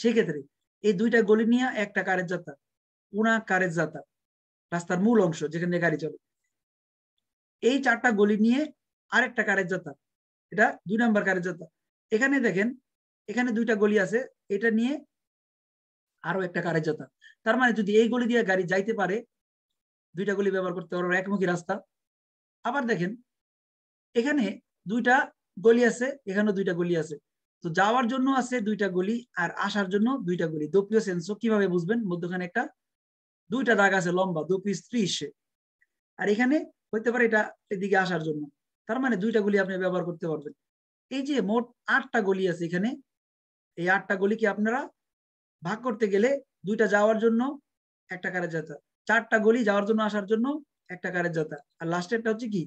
সেক্ষেত্রে এই দুইটা গলি নিয়ে একটা কারেজতা, উনা কারেজতা রাস্তার মূল অংশ যেখানে গাড়ি চলে, এই চারটা গলি নিয়ে আরেকটা কারেজতা, এটা ২ নম্বর কারেজতা। এখানে দেখেন এখানে দুইটা গলি আছে, এটা নিয়ে আরো একটা কারেজতা। তার মানে যদি এই গলি দিয়ে গাড়ি যাইতে পারে, দুইটা গলি ব্যবহার করতে পারো, একমুখী রাস্তা। আবার দেখেন এখানে দুইটা গলি আছে, এখানেও দুইটা গলি আছে, তো যাওয়ার জন্য আছে দুইটা গলি আর আসার জন্য দুইটা গলি। দোপিও সেন্সও কিভাবে বুঝবেন? মধ্যখানে একটা দুইটা দাগ আছে লম্বা, দোপি স্ত্রীষে, আর এখানে হইতে পারে এটা এদিকে আসার জন্য। তার মানে দুইটা গলি আপনি ব্যবহার করতে পারবেন। এই যে মোট 8টা গলি আছে এখানে, এই 8টা গলিকে আপনারা ভাগ করতে গেলে দুইটা যাওয়ার জন্য একটা কারেজতা, 4টা গলি যাওয়ার জন্য আসার জন্য একটা কারেজতা, আর লাস্টেরটা হচ্ছে কি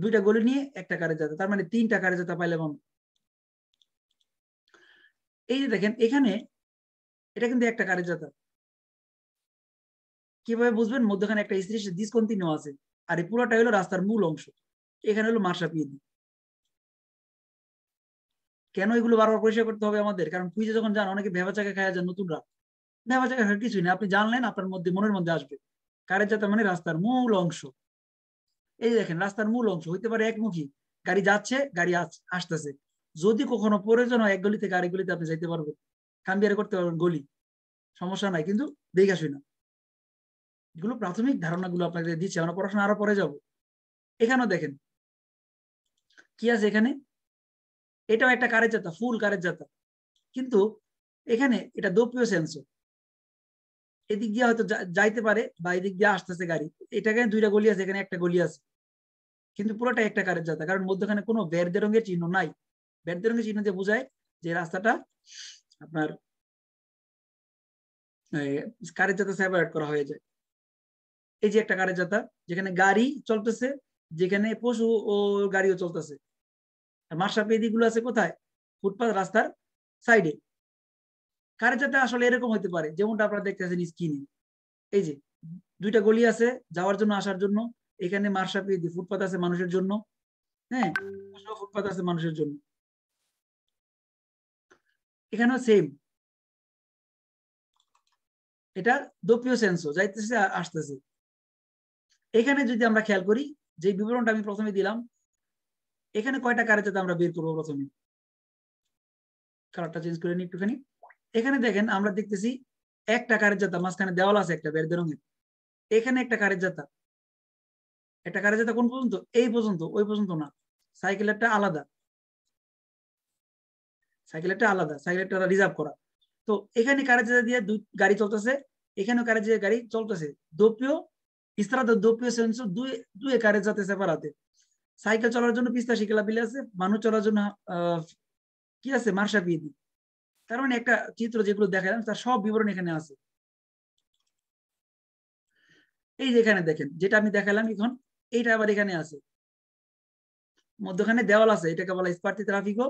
দুইটা গলি নিয়ে একটা কারেজতা। তার মানে 3টা কারেজতা পাইলাম আমরা। এই যে দেখেন এখানে এটা কিন্তু একটা কারেজতা, কিভাবে বুঝবেন? মধ্যখানে একটা স্ত্রীর ডিসকন্টিনিউ আছে, আর এই পুরোটা হলো রাস্তার মূল অংশ, এখানে হলো মার্শাপিয়েদি। কেন এগুলো বারবার পরিষ্কার করতে হবে আমাদের? কারণ কুইজে যখন যান অনেকে ভেবা চাকা খায় যান, নতুনরা ভেবা চাকা খায়, কিছুই না, আপনি জানলেন, আপনার মধ্যে মনের মধ্যে আসবে। কারেজতা মানে রাস্তার মূল অংশ। এই দেখেন রাস্তার মূল অংশ হইতে পারে একমুখী, গাড়ি যাচ্ছে, গাড়ি আসতেছে, যদি কখনো প্রয়োজন হয় এক গলিতে গাড়ি গলিতে আপনি যাইতে পারবেন, খাম্বিয়ারে করতে পারবেন গলি, সমস্যা নাই। কিন্তু দেখা শুই না, এগুলো প্রাথমিক ধারণাগুলো আপনাদের দিচ্ছি, আমরা পড়াশোনা আরো পরে যাব। এখানেও দেখেন কি আছে, এখানে এটাও একটা কারেজতা, ফুল কারেজতা, কিন্তু এখানে এটা দোপিও সেন্সর, এদিক দিয়ে হয়তো যাইতে পারে বা এদিক দিয়ে আসতেছে গাড়ি। এটাকে দুইটা গলি আছে, এখানে একটা গলি আছে, কিন্তু পুরোটা একটা কারেজতা, কারণ মধ্যখানে কোনো বেরদে রঙের চিহ্ন নাই। বেরদে রঙের চিহ্ন যে বোঝায় যে রাস্তাটা আপনার কারেজতা সেপারেট করা হয়ে যায়। এই যে একটা কারেজতা যেখানে গাড়ি চলতেছে, যেখানে পশু ও গাড়িও চলতেছে, আর মার্শাপেদি গুলো আছে কোথায়? ফুটপাথ, রাস্তার সাইডে। কারেজতা আসলে এরকম হতে পারে যেমনটা আপনারা দেখতেছেন স্ক্রিনে, এই যে দুইটা গলি আছে যাওয়ার জন্য আসার জন্য, এখানে মার্শাপেদি ফুটপাথ আছে মানুষের জন্য, হ্যাঁ ফুটপাথ আছে মানুষের জন্য, এখানেও সেম, এটা দোপিও সেন্সর, যাইতেছে আর আসতেছে। এখানে যদি আমরা খেয়াল করি যে বিবরণটা আমি প্রথমে দিলাম, এখানে কয়টা কারেজতা আমরা বের করবো? প্রথমে কালারটা চেঞ্জ করে নিই একটুখানি। এখানে দেখেন আমরা দেখতেছি একটা কারেজতা, মাঝখানে দেওয়াল আছে একটা বেরদে রঙের, এখানে একটা কারেজতা। একটা কারেজতা কোন পর্যন্ত? এই পর্যন্ত, ওই পর্যন্ত না। সাইকেলেরটা আলাদা, সাইকেলেরটা আলাদা, সাইকেলেরটা রিজার্ভ করা। তো এখানে কারেজতা দিয়ে দুই গাড়ি চলতেছে, এখানেও কারেজতা গাড়ি চলতেছে, দোপিও ইস্ত্রাদা, দোপিও সেন্সর, দুই দুই কারেজতা সেপারাতে। সাইকেল চলার জন্য পিস্তা শিকলা বিলে আছে, মানুষ চলার জন্য কি আছে? মার্শাপিয়েদি। তার মানে একটা চিত্র যেগুলো দেখালাম তার সব বিবরণ এখানে আছে। এই যে এখানে দেখেন যেটা আমি দেখালাম এখন, এইটা আবার এখানে আছে, মধ্যখানে দেওয়াল আছে, এটাকে বলা স্পার্টি ট্রাফিকও।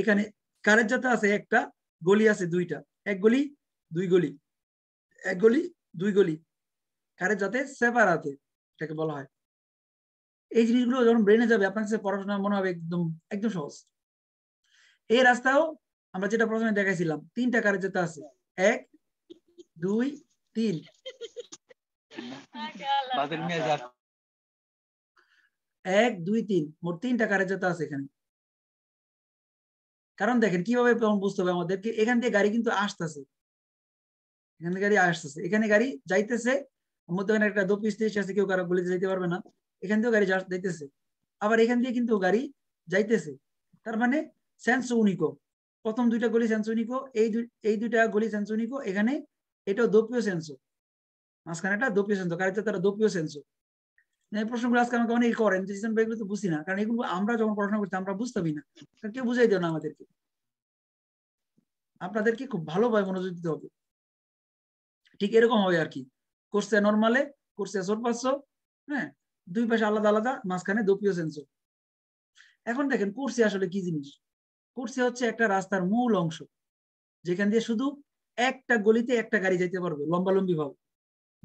এখানে কারেজতা আছে একটা, গলি আছে দুইটা, এক গলি দুই গলি, এক গলি দুই গলি, কারেজতা সেপারাতে এটাকে বলা হয়। এই জিনিসগুলো যখন ব্রেনে যাবে আপনার কাছে পড়াশোনা মনে হবে একদম একদম সহজ। এই রাস্তাও আমরা যেটা প্রথমে দেখাইছিলাম 3টা কারেজতা আছে, 1, 2, 3। বাদল মিয়া যাক 1, 2, 3, মোট 3টা কারেজতা আছে এখানে। কারণ দেখেন কিভাবে বুঝতে হবে আমাদেরকে, এখান থেকে গাড়ি কিন্তু আসতেছে, এখান থেকে গাড়ি আসতেছে, এখানে গাড়ি যাইতেছে, মধ্যখানে একটা দোপি স্টেশন আছে, কেউ কারো গলিতে যাইতে পারবে না, এখান থেকে গাড়ি যাইতেছে, আবার এখান দিয়ে কিন্তু গাড়ি যাইতেছে। তার মানে সেন্স ইউনিকো, প্রথম দুইটা গলি সেন্স ইউনিকো, এই দুইটা গলি সেন্স ইউনিকো, এখানে এটাও দোপিও সেন্স, মাঝখানে এটা দোপিও সেন্স, কারেজতা তারা দোপিও সেন্স। এই প্রশ্নগুলো আজকে আমাকে অনেক করেন, সিস্টেম এগুলো তো বুঝি না, কারণ এগুলো আমরা যখন পড়াশোনা করছি আমরা বুঝতামই না, কেউ বুঝাই দেয় না আমাদেরকে। আপনাদেরকে খুব ভালোভাবে মনোযোগ দিতে হবে, ঠিক এরকম হবে আর কি। করছে নর্মালে, করছে 4-5, হ্যাঁ দুই পাশে আলাদা আলাদা, মাঝখানে দোপিও সেন্সর। এখন দেখেন কুরসি আসলে কি জিনিস। কুরসি হচ্ছে একটা রাস্তার মূল অংশ, যেখান দিয়ে শুধু একটা গলিতে একটা গাড়ি যাইতে পারবে লম্বালম্বি ভাবে,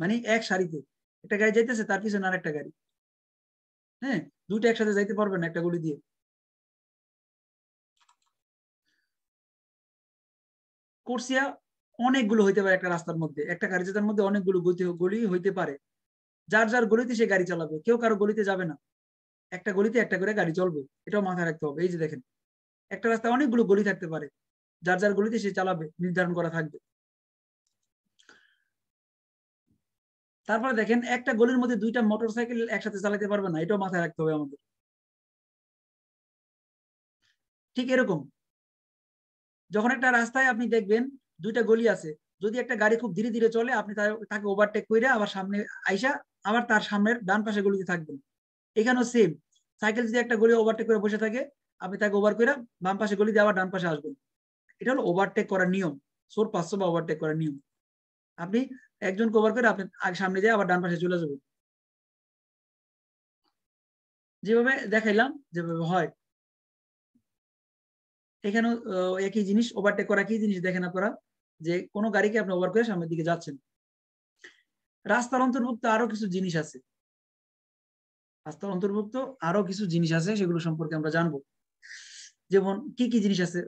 মানে এক সারিতে একটা গাড়ি যাইতেছে তার পিছনে আর একটা গাড়ি, হ্যাঁ, দুইটা একসাথে যাইতে পারবে না একটা গলি দিয়ে। কুরসিয়া অনেকগুলো হইতে পারে একটা রাস্তার মধ্যে, একটা গাড়ি যাতার মধ্যে অনেকগুলো গলি হইতে পারে, যার যার গলিতে সে গাড়ি চালাবে, কেউ কারো গলিতে যাবে না, একটা গলিতে একটা করে গাড়ি চলবে, এটাও মাথায় রাখতে হবে। এই যে দেখেন একটা রাস্তায় অনেকগুলো গলি থাকতে পারে, যার যার গলিতে সে চালাবে নির্ধারণ করা থাকবে। তারপরে দেখেন একটা গলির মধ্যে দুইটা মোটরসাইকেল একসাথে চালাতে পারবে না, এটাও মাথায় রাখতে হবে আমাদের। ঠিক এরকম যখন একটা রাস্তায় আপনি দেখবেন দুইটা গলি আছে, যদি একটা গাড়ি খুব ধীরে ধীরে চলে আপনি তাকে ওভারটেক করে আবার সামনে আইসা আবার তার সামনের ডান পাশে গলিতে থাকবেন। এখানেও সেম, সাইকেল যদি একটা গলি ওভারটেক করে বসে থাকে আপনি তাকে ওভার করে বাম পাশে গলি দিয়ে আবার ডান পাশে আসবেন। এটা হলো ওভারটেক করার নিয়ম, সোর পাঁচশো বা ওভারটেক করার নিয়ম। আপনি একজনকে ওভার করে আপনি সামনে দিয়ে আবার ডান পাশে চলে যাবেন, যেভাবে দেখাইলাম যেভাবে হয়। এখানেও একই জিনিস, ওভারটেক করা কি জিনিস দেখেন আপনারা, যে কোনো গাড়িকে আপনি ওভার করে সামনের দিকে যাচ্ছেন। রাস্তার অন্তর্ভুক্ত আরো কিছু জিনিস আছে, রাস্তার অন্তর্ভুক্ত আরো কিছু জিনিস আছে, সেগুলো সম্পর্কে আমরা জানবো। যেমন কি কি জিনিস আছে,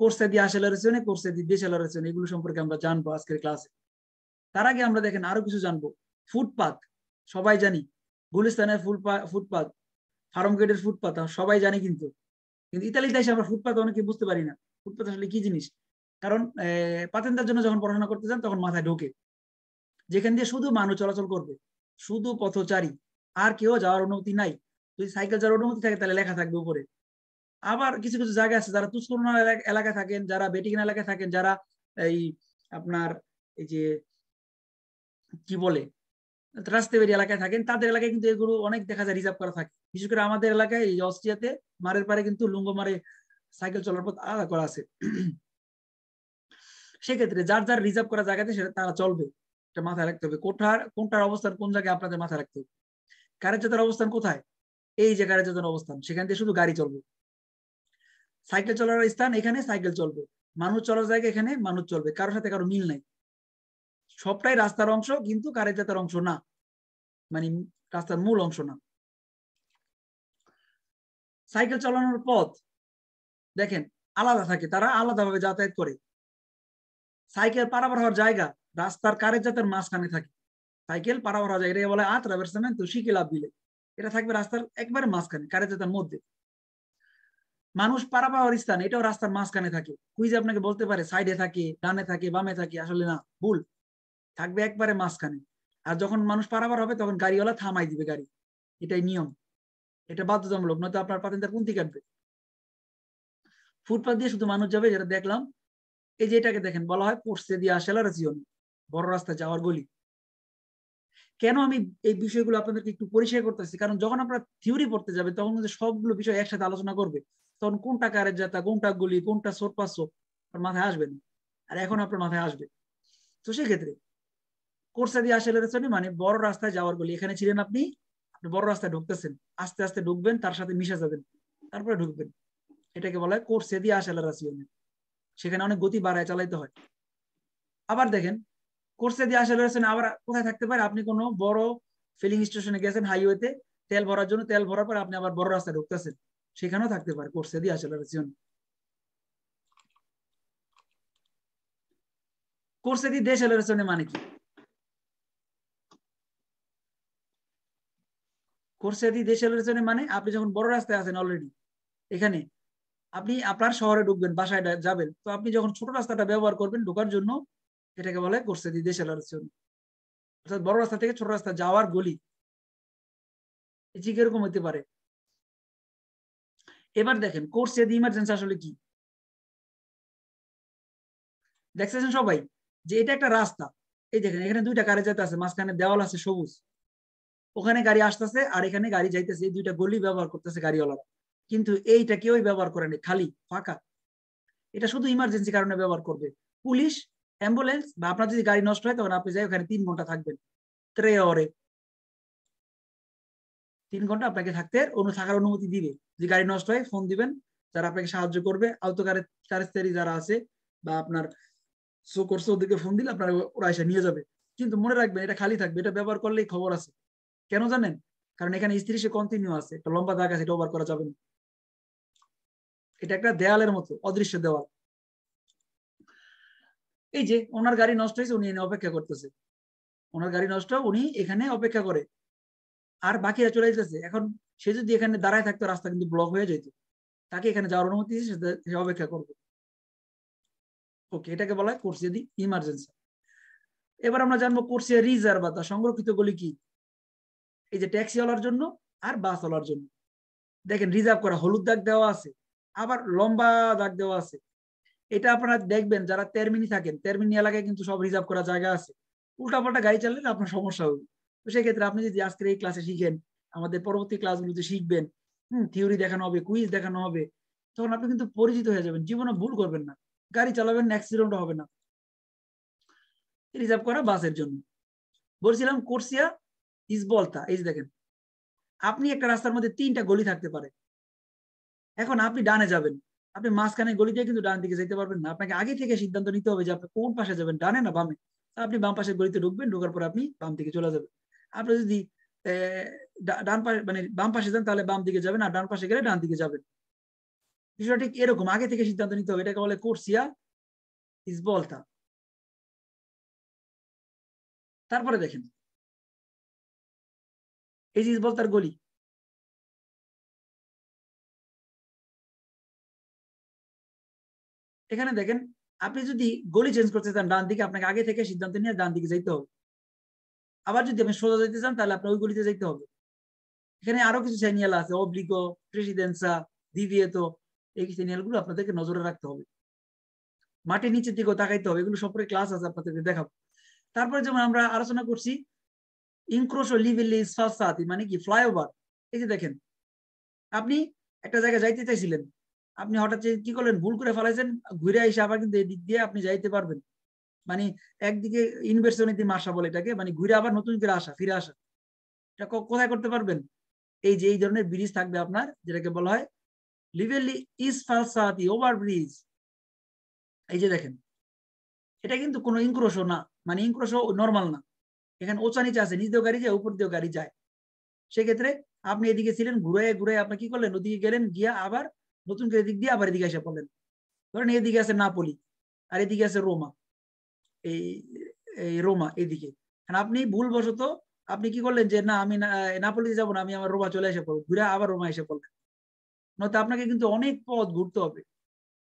কোর্সে দিয়ে আসেলারেশনে, কোর্সে দিয়ে দেশালারেশনে, এগুলো সম্পর্কে আমরা জানবো আজকের ক্লাসে। তার আগে আমরা দেখেন আরো কিছু জানবো। ফুটপাথ সবাই জানি, গুলিস্তানের ফুটপাথ, ফার্ম গেটের ফুটপাথ সবাই জানি, কিন্তু ইতালিতে এসে আমরা ফুটপাথ অনেকে বুঝতে পারি না, ফুটপাথ আসলে কি জিনিস। কারণ পাতেন্দার জন্য যখন পড়াশোনা করতে যান তখন মাথায় ঢোকে যেখান দিয়ে শুধু মানুষ চলাচল করবে, শুধু পথচারী, আর কেউ যাওয়ার অনুমতি নাই। যদি সাইকেল যাওয়ার অনুমতি থাকে তাহলে লেখা থাকবে উপরে। আবার কিছু কিছু জায়গা আছে যারা তুস্করোনা এলাকায় থাকেন, যারা বেটিকেনা এলাকায় থাকেন, যারা এই আপনার এই যে কি বলে রাস্তাবেরি এলাকায় থাকেন, তাদের এলাকায় কিন্তু এগুলো অনেক দেখা যায় রিজার্ভ করা থাকে। বিশেষ করে আমাদের এলাকায় এই অস্ট্রিয়াতে মারের পারে কিন্তু লুঙ্গমারে সাইকেল চলার পথ আলাদা করা আছে। সেক্ষেত্রে যার যার রিজার্ভ করা জায়গাতে সেটা তারা চলবে, এটা মাথায় রাখতে হবে। কোনটার অবস্থান কোন জায়গায় আপনাদের মাথায় রাখতে হবে। কারের যাতার অবস্থান কোথায়, এই যে কারের যাতার অবস্থান, সেখান থেকে শুধু গাড়ি চলবে। সাইকেল চলার স্থান এখানে সাইকেল চলবে, মানুষ চলার জায়গা এখানে মানুষ চলবে, কারোর সাথে কারো মিল নাই। সবটাই রাস্তার অংশ কিন্তু কারের যাতার অংশ না, মানে রাস্তার মূল অংশ না। সাইকেল চালানোর পথ দেখেন আলাদা থাকে, তারা আলাদাভাবে যাতায়াত করে। সাইকেল পারাবার হওয়ার জায়গা রাস্তার কারের যাতার মাঝখানে থাকে, সাইকেল পারাবার হওয়ার জায়গা বলে আত্রাবেরসামেন্তো শিকিলাব বিলে, এটা থাকবে রাস্তার একবারে মাঝখানে কারের যাতার মধ্যে। মানুষ পারাবার হওয়ার স্থান এটাও রাস্তার মাঝখানে থাকে। কুইজে আপনাকে বলতে পারে সাইডে থাকে, ডানে থাকে, বামে থাকে, আসলে না, ভুল, থাকবে একবারে মাঝখানে। আর যখন মানুষ পারাবার হবে তখন গাড়িওয়ালা থামাই দিবে গাড়ি, এটাই নিয়ম, এটা বাধ্যতামূলক, নয়তো আপনার পাতেন্দার পুঁতি কাটবে। ফুটপাথ দিয়ে শুধু মানুষ যাবে, যেটা দেখলাম। এই যে এটাকে দেখেন বলা হয় পোর্সে দিয়ে আসেলারেশিওন, বড় রাস্তা যাওয়ার গলি। কেন আমি এই বিষয়গুলো আপনাদেরকে একটু পরিষ্কার করতেছি, কারণ যখন আপনারা থিওরি পড়তে যাবে তখন সবগুলো বিষয় একসাথে আলোচনা করবে, তখন কোনটা কারের যাতা, কোনটা গলি, কোনটা সোটপাস মাথায় আসবে না, আর এখন আপনার মাথায় আসবে। তো সেক্ষেত্রে কোর্সে দিয়ে আসেলারেশন মানে বড় রাস্তায় যাওয়ার গলি। এখানে ছিলেন আপনি, বড় রাস্তায় ঢুকতেছেন, আস্তে আস্তে ঢুকবেন, তার সাথে মিশে যাবেন, তারপরে ঢুকবেন, এটাকে বলা হয় কোর্সে দিয়ে আসেলারেশন। সেখানে অনেক গতি বাড়ায় চালাইতে হয়। আবার দেখেন কোর্সে দিয়ে আসেলারেশন আবার কোথায় থাকতে পারে, আপনি কোনো বড় ফিলিং স্টেশনে গেছেন হাইওয়েতে তেল ভরার জন্য, তেল ভরার পর আপনি আবার বড় রাস্তায় ঢুকতেছেন, সেখানেও থাকতে পারে কোর্সে দিয়ে আসেলারেশন। কোর্সে দিয়ে দেশালারেশন মানে কি, কোর্সে দিয়ে দেশালারেশন মানে আপনি যখন বড় রাস্তায় আছেন অলরেডি, এখানে আপনি আপনার শহরে ঢুকবেন, বাসায় যাবেন, তো আপনি যখন ছোট রাস্তাটা ব্যবহার করবেন ঢোকার জন্য, এটাকে বলা হয় কোর্সে দিয়ে দেশালারেশন, অর্থাৎ বড় রাস্তা থেকে ছোট রাস্তা যাওয়ার গলি। ঠিক এরকম হতে পারে। এবার দেখেন কোর্সে দিয়ে ইমার্জেন্সি আসলে কি। দেখতেছেন সবাই যে এটা একটা রাস্তা, এই দেখেন এখানে দুইটা কারে যাতে আছে, মাঝখানে দেওয়াল আছে সবুজ, ওখানে গাড়ি আসতেছে আর এখানে গাড়ি যাইতেছে, এই দুইটা গলি ব্যবহার করতেছে গাড়িওয়ালারা, কিন্তু এইটা কেউই ব্যবহার করেনি, খালি ফাঁকা। এটা শুধু ইমার্জেন্সি কারণে ব্যবহার করবে, পুলিশ, অ্যাম্বুলেন্স, বা আপনার যদি গাড়ি নষ্ট হয় তখন আপনি যাই ওখানে 3 ঘন্টা থাকবেন, 3 ঘন্টা তিন ঘন্টা আপনাকে থাকতে অনু থাকার অনুমতি দিবে যদি গাড়ি নষ্ট হয় ফোন দিবেন যারা আপনাকে সাহায্য করবে আউতকারে কারেস্তারি যারা আছে বা আপনার সো কোর্স ওদেরকে ফোন দিলে আপনারা ওরা এসে নিয়ে যাবে কিন্তু মনে রাখবেন এটা খালি থাকবে এটা ব্যবহার করলেই খবর আছে কেন জানেন কারণ এখানে স্ত্রী সে কন্টিনিউ আছে একটা লম্বা দাগ আছে এটা ওভার করা যাবে না এটা একটা দেয়ালের মতো অদৃশ্য দেওয়াল এই যে ওনার গাড়ি নষ্ট হইছে উনি অপেক্ষা করতেছে ওনার গাড়ি নষ্ট উনি এখানে অপেক্ষা করে আর বাকিরা চলে যাচ্ছে এখন সে যদি এখানে দাঁড়ায় থাকতো রাস্তা কিন্তু ব্লক হয়ে যেত তাকে এখানে যাওয়ার অনুমতি দিয়েছে সে অপেক্ষা করবে ওকে এটাকে বলা হয় কোর্সিয়ারি ইমার্জেন্সি এবার আমরা জানবো কোর্সিয়া রিজার্ভ বা সংরক্ষিত গলি কি এই যে ট্যাক্সি ওয়ালার জন্য আর বাস ওয়ালার জন্য দেখেন রিজার্ভ করা হলুদ দাগ দেওয়া আছে আবার লম্বা দাগ দেওয়া আছে এটা আপনারা দেখবেন যারা টার্মিনি থাকেন টার্মিনি এলাকায় কিন্তু সব রিজার্ভ করা জায়গা আছে উল্টাপাল্টা গাড়ি চালালে আপনার সমস্যা হবে তো সেই ক্ষেত্রে আপনি যদি আজকের এই ক্লাসে শিখেন আমাদের পরবর্তী ক্লাসগুলোতে শিখবেন থিওরি দেখানো হবে কুইজ দেখানো হবে তখন আপনি কিন্তু পরিচিত হয়ে যাবেন জীবনে ভুল করবেন না গাড়ি চালাবেন অ্যাক্সিডেন্ট হবে না রিজার্ভ করা বাসের জন্য বলছিলাম কোর্সিয়া ইজ বলতা এই যে দেখেন আপনি একটা রাস্তার মধ্যে তিনটা গলি থাকতে পারে এখন আপনি ডানে যাবেন আপনি মাঝখানে গলি দিয়ে কিন্তু ডান দিকে যেতে পারবেন না আপনাকে আগে থেকে সিদ্ধান্ত নিতে হবে যে আপনি কোন পাশে যাবেন ডানে না বামে আপনি বাম পাশের গলিতে ঢুকবেন ঢোকার পর আপনি বাম দিকে চলে যাবেন আপনি যদি ডান পাশে মানে বাম পাশে যান তাহলে বাম দিকে যাবেন আর ডান পাশে গেলে ডান দিকে যাবেন বিষয়টা ঠিক এরকম আগে থেকে সিদ্ধান্ত নিতে হবে এটাকে বলে কোর্সিয়া ইজ বলতা তারপরে দেখেন এই যে ইজবলতার গলি এখানে দেখেন আপনি যদি গলি চেঞ্জ করতে চান ডান দিকে আপনাকে আগে থেকে সিদ্ধান্ত নিয়ে ডান দিকে যেতে হবে আবার যদি আপনি সোজা যেতে চান তাহলে আপনার ওই গলিতে যেতে হবে এখানে আরো কিছু সিগন্যাল আছে অবলিগো প্রেসিডেন্সা দিভিয়েতো এই সিগন্যালগুলো আপনাদেরকে নজরে রাখতে হবে মাটির নিচের দিকেও তাকাইতে হবে এগুলো সম্পর্কে ক্লাস আছে আপনাদেরকে দেখাবো তারপরে যেমন আমরা আলোচনা করছি ইনক্রোশো লিভিলিস ফাসাতি মানে কি ফ্লাইওভার এই যে দেখেন আপনি একটা জায়গায় যাইতে চাইছিলেন আপনি হঠাৎ কি করলেন ভুল করে ফেলাইছেন ঘুরে এসে আবার কিন্তু এই দিক দিয়ে আপনি যাইতে পারবেন মানে একদিকে ইনভার্সিটি মাসা বলে এটাকে মানে ঘুরে আবার নতুন করে আসা ফিরে আসা এটা কোথায় করতে পারবেন এই যে এই ধরনের ব্রিজ থাকবে আপনার যেটাকে বলা হয় লিভেলি ইস ফাসাতি ওভার ব্রিজ এই যে দেখেন এটা কিন্তু কোনো ইনক্রোশো না মানে ইনক্রোশো নর্মাল না এখানে ওচা নিচে আছে নিচ দিয়েও গাড়ি যায় উপর দিয়েও গাড়ি যায় সেক্ষেত্রে আপনি এদিকে ছিলেন ঘুরে ঘুরে আপনি কি করলেন ওদিকে গেলেন গিয়া আবার নতুন করে এদিক দিয়ে আবার এদিকে এসে পড়লেন ধরেন এদিকে আছে নাপলি আর এদিকে আছে রোমা এই রোমা এদিকে আপনি ভুলবশত আপনি কি করলেন যে না আমি নাপলিতে যাবো না আমি আমার রোমা চলে এসে পড়বো ঘুরে আবার রোমা এসে পড়লেন নয়তো আপনাকে কিন্তু অনেক পথ ঘুরতে হবে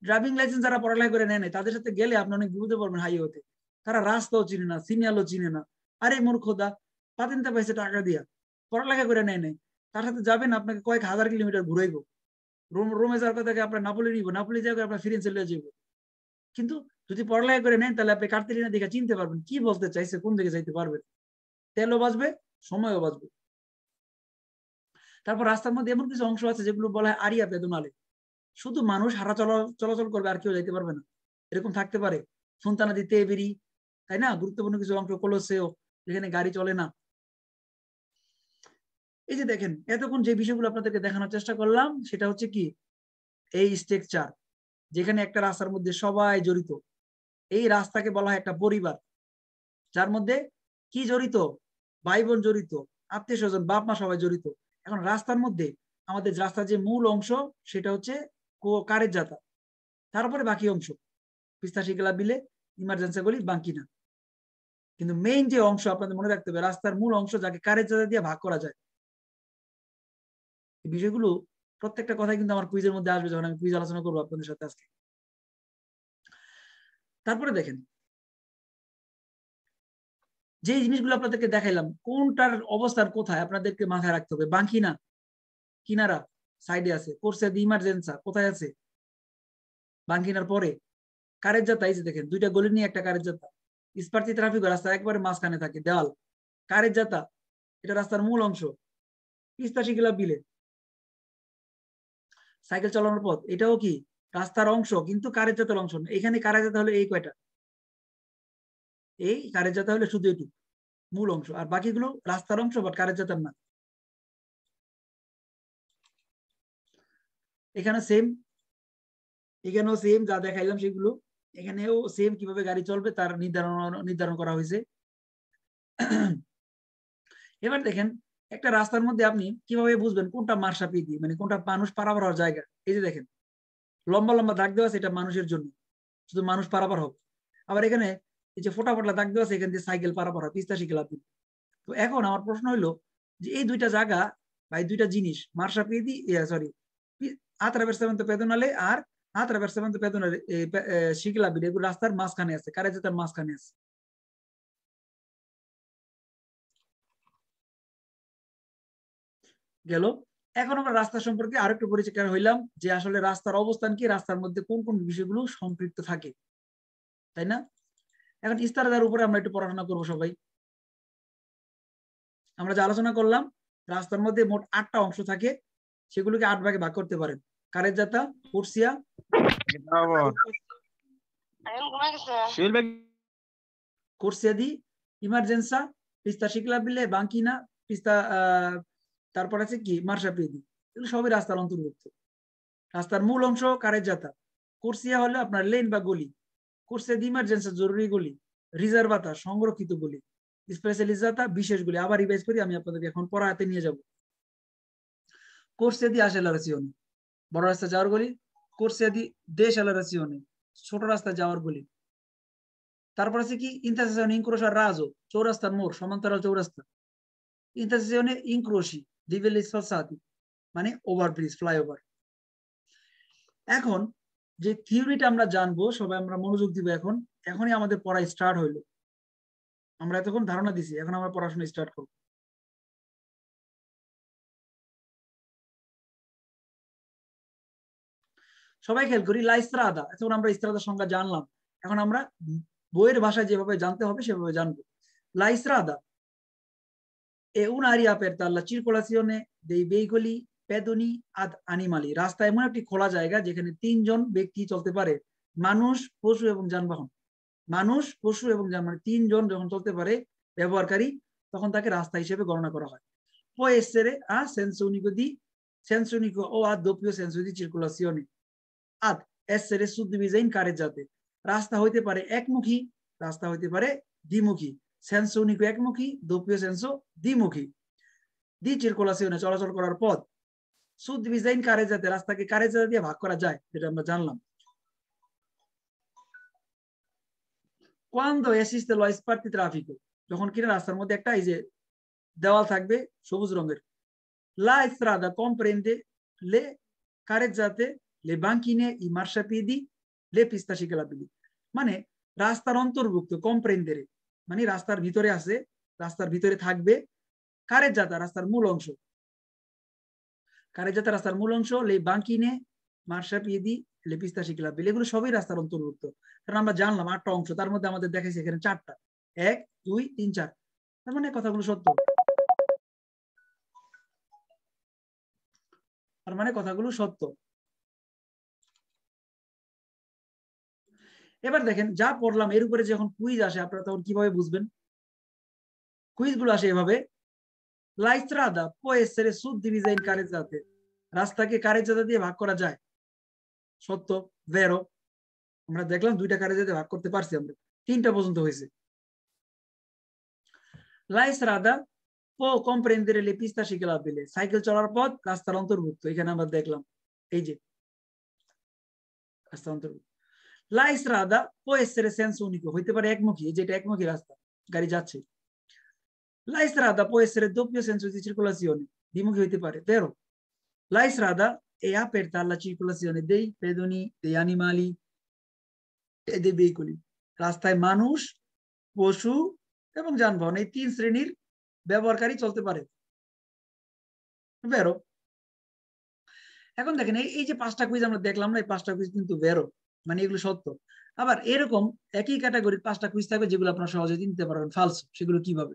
ড্রাইভিং লাইসেন্স যারা পড়ালেখা করে নেয় তাদের সাথে গেলে আপনি অনেক ঘুরতে পারবেন হাইওয়েতে তারা রাস্তাও চিনে না সিগন্যালও চিনে না আরে মূর্খদা পাতেন্তে পাইছে টাকা দিয়া পড়ালেখা করে নেয় নাই তার সাথে যাবেন আপনাকে কয়েক হাজার কিলোমিটার ঘুরাইবো রোমে যাওয়ার কথা আপনার নাপলি নিব নাপলি যাওয়ার আপনার ফিরেন্সে চলে যাবো কিন্তু যদি পড়ালেখা করে নেন তাহলে আপনি কার্তিলিনা দেখে চিনতে পারবেন কি বলতে চাইছে কোন দিকে যাইতে পারবেন তেলও বাঁচবে সময়ও বাঁচবে তারপর রাস্তার মধ্যে এমন কিছু অংশ আছে যেগুলো বলা হয় আরিয়া বেদনালে শুধু মানুষ হারা চলাচল করবে আর কেউ যাইতে পারবে না এরকম থাকতে পারে ফুন্তানা দিতে বেরি তাই না গুরুত্বপূর্ণ কিছু অংশ কলসেও যেখানে গাড়ি চলে না এই যে দেখেন এতক্ষণ যে বিষয়গুলো আপনাদেরকে দেখানোর চেষ্টা করলাম সেটা হচ্ছে কি এই স্ট্রাকচার যেখানে একটা রাস্তার মধ্যে সবাই জড়িত এই রাস্তাকে বলা হয় একটা পরিবার যার মধ্যে কি জড়িত ভাই বোন জড়িত আত্মীয় স্বজন বাপ মা সবাই জড়িত এখন রাস্তার মধ্যে আমাদের রাস্তার যে মূল অংশ সেটা হচ্ছে কারের যাতা তারপরে বাকি অংশ পিস্তাশিকলা বিলে ইমার্জেন্সি গলি বাকি না কিন্তু মেইন যে অংশ আপনাদের মনে রাখতে হবে রাস্তার মূল অংশ যাকে কারের যাতা দিয়ে ভাগ করা যায় এই বিষয়গুলো প্রত্যেকটা কথা কিন্তু আমার কুইজের মধ্যে আসবে যখন আমি কুইজ আলোচনা করবো আপনাদের সাথে আজকে তারপরে দেখেন যে জিনিসগুলো আপনাদেরকে দেখাইলাম কোনটার অবস্থান কোথায় আপনাদেরকে মাথায় রাখতে হবে বাকি না কিনারা সাইডে আছে কোর্সে দি ইমার্জেন্সি কোথায় আছে বাঙ্কিনার পরে কারের যাতা এই যে দেখেন দুইটা গলি নিয়ে একটা কারের যাতা ইস্পার্তি ট্রাফিক রাস্তা একবারে মাঝখানে থাকে দেওয়াল কারের যাতা এটা রাস্তার মূল অংশ পিস্তাশিকলা বিলে সাইকেল চালানোর পথ এটাও কি রাস্তার অংশ কিন্তু কারের যাতার অংশ না এখানে কারের যাতা হলো এই কয়টা এই কারের যাতা হলে শুধু এটুকু মূল অংশ আর বাকিগুলো রাস্তার অংশ বাট কারের যাতার না এখানে সেম এখানেও সেম যা দেখাইলাম সেগুলো এখানেও সেম কিভাবে গাড়ি চলবে তার নির্ধারণ করা হয়েছে এবার দেখেন একটা রাস্তার মধ্যে আপনি কিভাবে বুঝবেন কোনটা মারশাপিদি মানে কোনটা মানুষ পারাপার হওয়ার জায়গা এই যে দেখেন লম্বা লম্বা দাগ দেওয়া আছে এটা মানুষের জন্য শুধু মানুষ পারাপার হোক আবার এখানে এই যে ফোটা ফোটা দাগ দেওয়া আছে এখান দিয়ে সাইকেল পারাপার হয় 85 কিলোমিটার তো এখন আমার প্রশ্ন হলো যে এই দুইটা জায়গা ভাই দুইটা জিনিস মারশাপিদি সরি আত্রাবেরসেমন্ত পেদোনালে আর আত্রাবেরসেমন্ত পেদোনালে শিকলাবিলে এগুলো রাস্তার মাঝখানে আছে কারেজেতার মাঝখানে আছে গেল এখন আমরা রাস্তা সম্পর্কে আরেকটু পরিচয় করা হইলাম যে আসলে রাস্তার অবস্থান কি রাস্তার মধ্যে কোন কোন বিষয়গুলো সম্পৃক্ত থাকে তাই না এখন ইস্তারাদার উপরে আমরা একটু পড়াশোনা করব সবাই আমরা যা আলোচনা করলাম রাস্তার মধ্যে মোট 8টা অংশ থাকে সেগুলোকে 8 ভাগে ভাগ করতে পারেন কারেজাতা ফুরসিয়া কুরসিয়াদি ইমার্জেন্সা পিস্তা শিকলাবিলে বাঙ্কিনা পিস্তা তারপর আছে কি মারশাপিদি এগুলো সবই রাস্তার অন্তর্ভুক্ত রাস্তার মূল অংশ কারেজাতা কুরসিয়া হলো আপনার লেন বা গলি কুরসিয়াদি ইমার্জেন্সা জরুরি গলি রিজার্ভাতা সংরক্ষিত গলি স্পেশালিজাতা বিশেষ গলি আবার রিভাইজ করি আমি আপনাদেরকে এখন পড়াতে নিয়ে যাব Corsia di Asha la razione. Borrasta Jargoli, Corsia di Desha la razione. Sotorasta Jargoli. Tarprasiki, intercessione incrocia raso, Chorasta Mor, Shamantara Chorasta. Intercessione incroci, livelli sfalsati. Mane overbridge, flyover. Econ, the theory Tamra Janbo, Shabamra Monozuk di Bacon, Econama de Pora start holo. Amratacon Dharana Disi, Econama Porashon start holo. সবাই খেয়াল করি লা Strada এখন আমরা স্ট্রাদার সংজ্ঞা জানলাম এখন আমরা বইয়ের ভাষায় যেভাবে জানতে হবে সেভাবে জানব লা স্ট্রাদা এ una area aperta alla circolazione dei veicoli pedoni ad animali রাস্তা এমন একটি খোলা জায়গা যেখানে তিনজন ব্যক্তি চলতে পারে মানুষ পশু এবং যানবাহন মানুষ পশু এবং যানবাহন তিনজন যখন চলতে পারে ব্যবহারকারী তখন তাকে রাস্তা হিসেবে গণনা করা হয় può essere a senso unico di senso unico o a doppio senso di circolazione আদ এসরে সুদ্বিজা ইন কারেজাতে রাস্তা হইতে পারে একমুখী রাস্তা হইতে পারে দ্বিমুখী সেন্সো উনিকো একমুখী দ্বৈপীয় সেন্সো দ্বিমুখী দি সার্কুলেশনে চলাচল করার পথ সুদ্বিজা ইন কারেজাতে রাস্তাকে কারেজাতে দিয়ে ভাগ করা যায় যেটা আমরা জানলাম quando esiste lo spazio traffico যখন কিনা রাস্তার মধ্যে একটা এই যে দেওয়াল থাকবে সবুজ রঙের la strada comprende le carezzate le banchine, i marciapiedi, le piste ciclabili. Mane, rastar ontorbukto, comprendere. Mane, rastar vitore ase, rastar vitore thakbe, carreggiata, rastar mul ongsho. Carreggiata, rastar mul ongsho, le banchine, marciapiedi, le piste ciclabili. Egulo shobai rastar ontorbukto. Karon amra janlam 8টা অংশ তার মধ্যে আমাদের দেখাইছে এখানে 4টা 1 2 3 4 তার মানে কথাগুলো সত্য তার মানে কথাগুলো সত্য এবার দেখেন যা পড়লাম এর উপরে যখন কুইজ আসে আপনারা তখন কিভাবে বুঝবেন কুইজগুলো আসে এভাবে লা স্ট্রাদা può essere suddivisa in carezzate রাস্তাকে কারেজাতা দিয়ে ভাগ করা যায় সত্য vero আমরা দেখলাম দুইটা কারেজাতে ভাগ করতে পারছি আমরা তিনটা পর্যন্ত হইছে লা স্ট্রাদা può comprendere le piste ciclabili cycle চলার পথ রাস্তার অন্তর্ভুক্ত এখানে আমরা দেখলাম এই যে রাস্তার অন্তর্ভুক্ত La strada può essere senso unico. Hoite pare ekmukhi, jeta ekmukhi rasta. Gari jacche. La strada può essere doppio senso di circolazione. Dimukhi hoite pare, vero? La strada è aperta alla circolazione dei pedoni, degli animali e dei veicoli. Rastay manush, poshu ebong janbahon ei tin shrenir byabohorkari cholte pare. Vero? Ekhon dekhen ei je 5ta quiz amra dekhlam na ei 5ta quiz kintu vero. মানে এগুলো সত্য আবার এরকম একই ক্যাটাগরির 5টা quiz থাকবে যেগুলো আপনারা সহজে দিতে পারবেন ফলস সেগুলো কিভাবে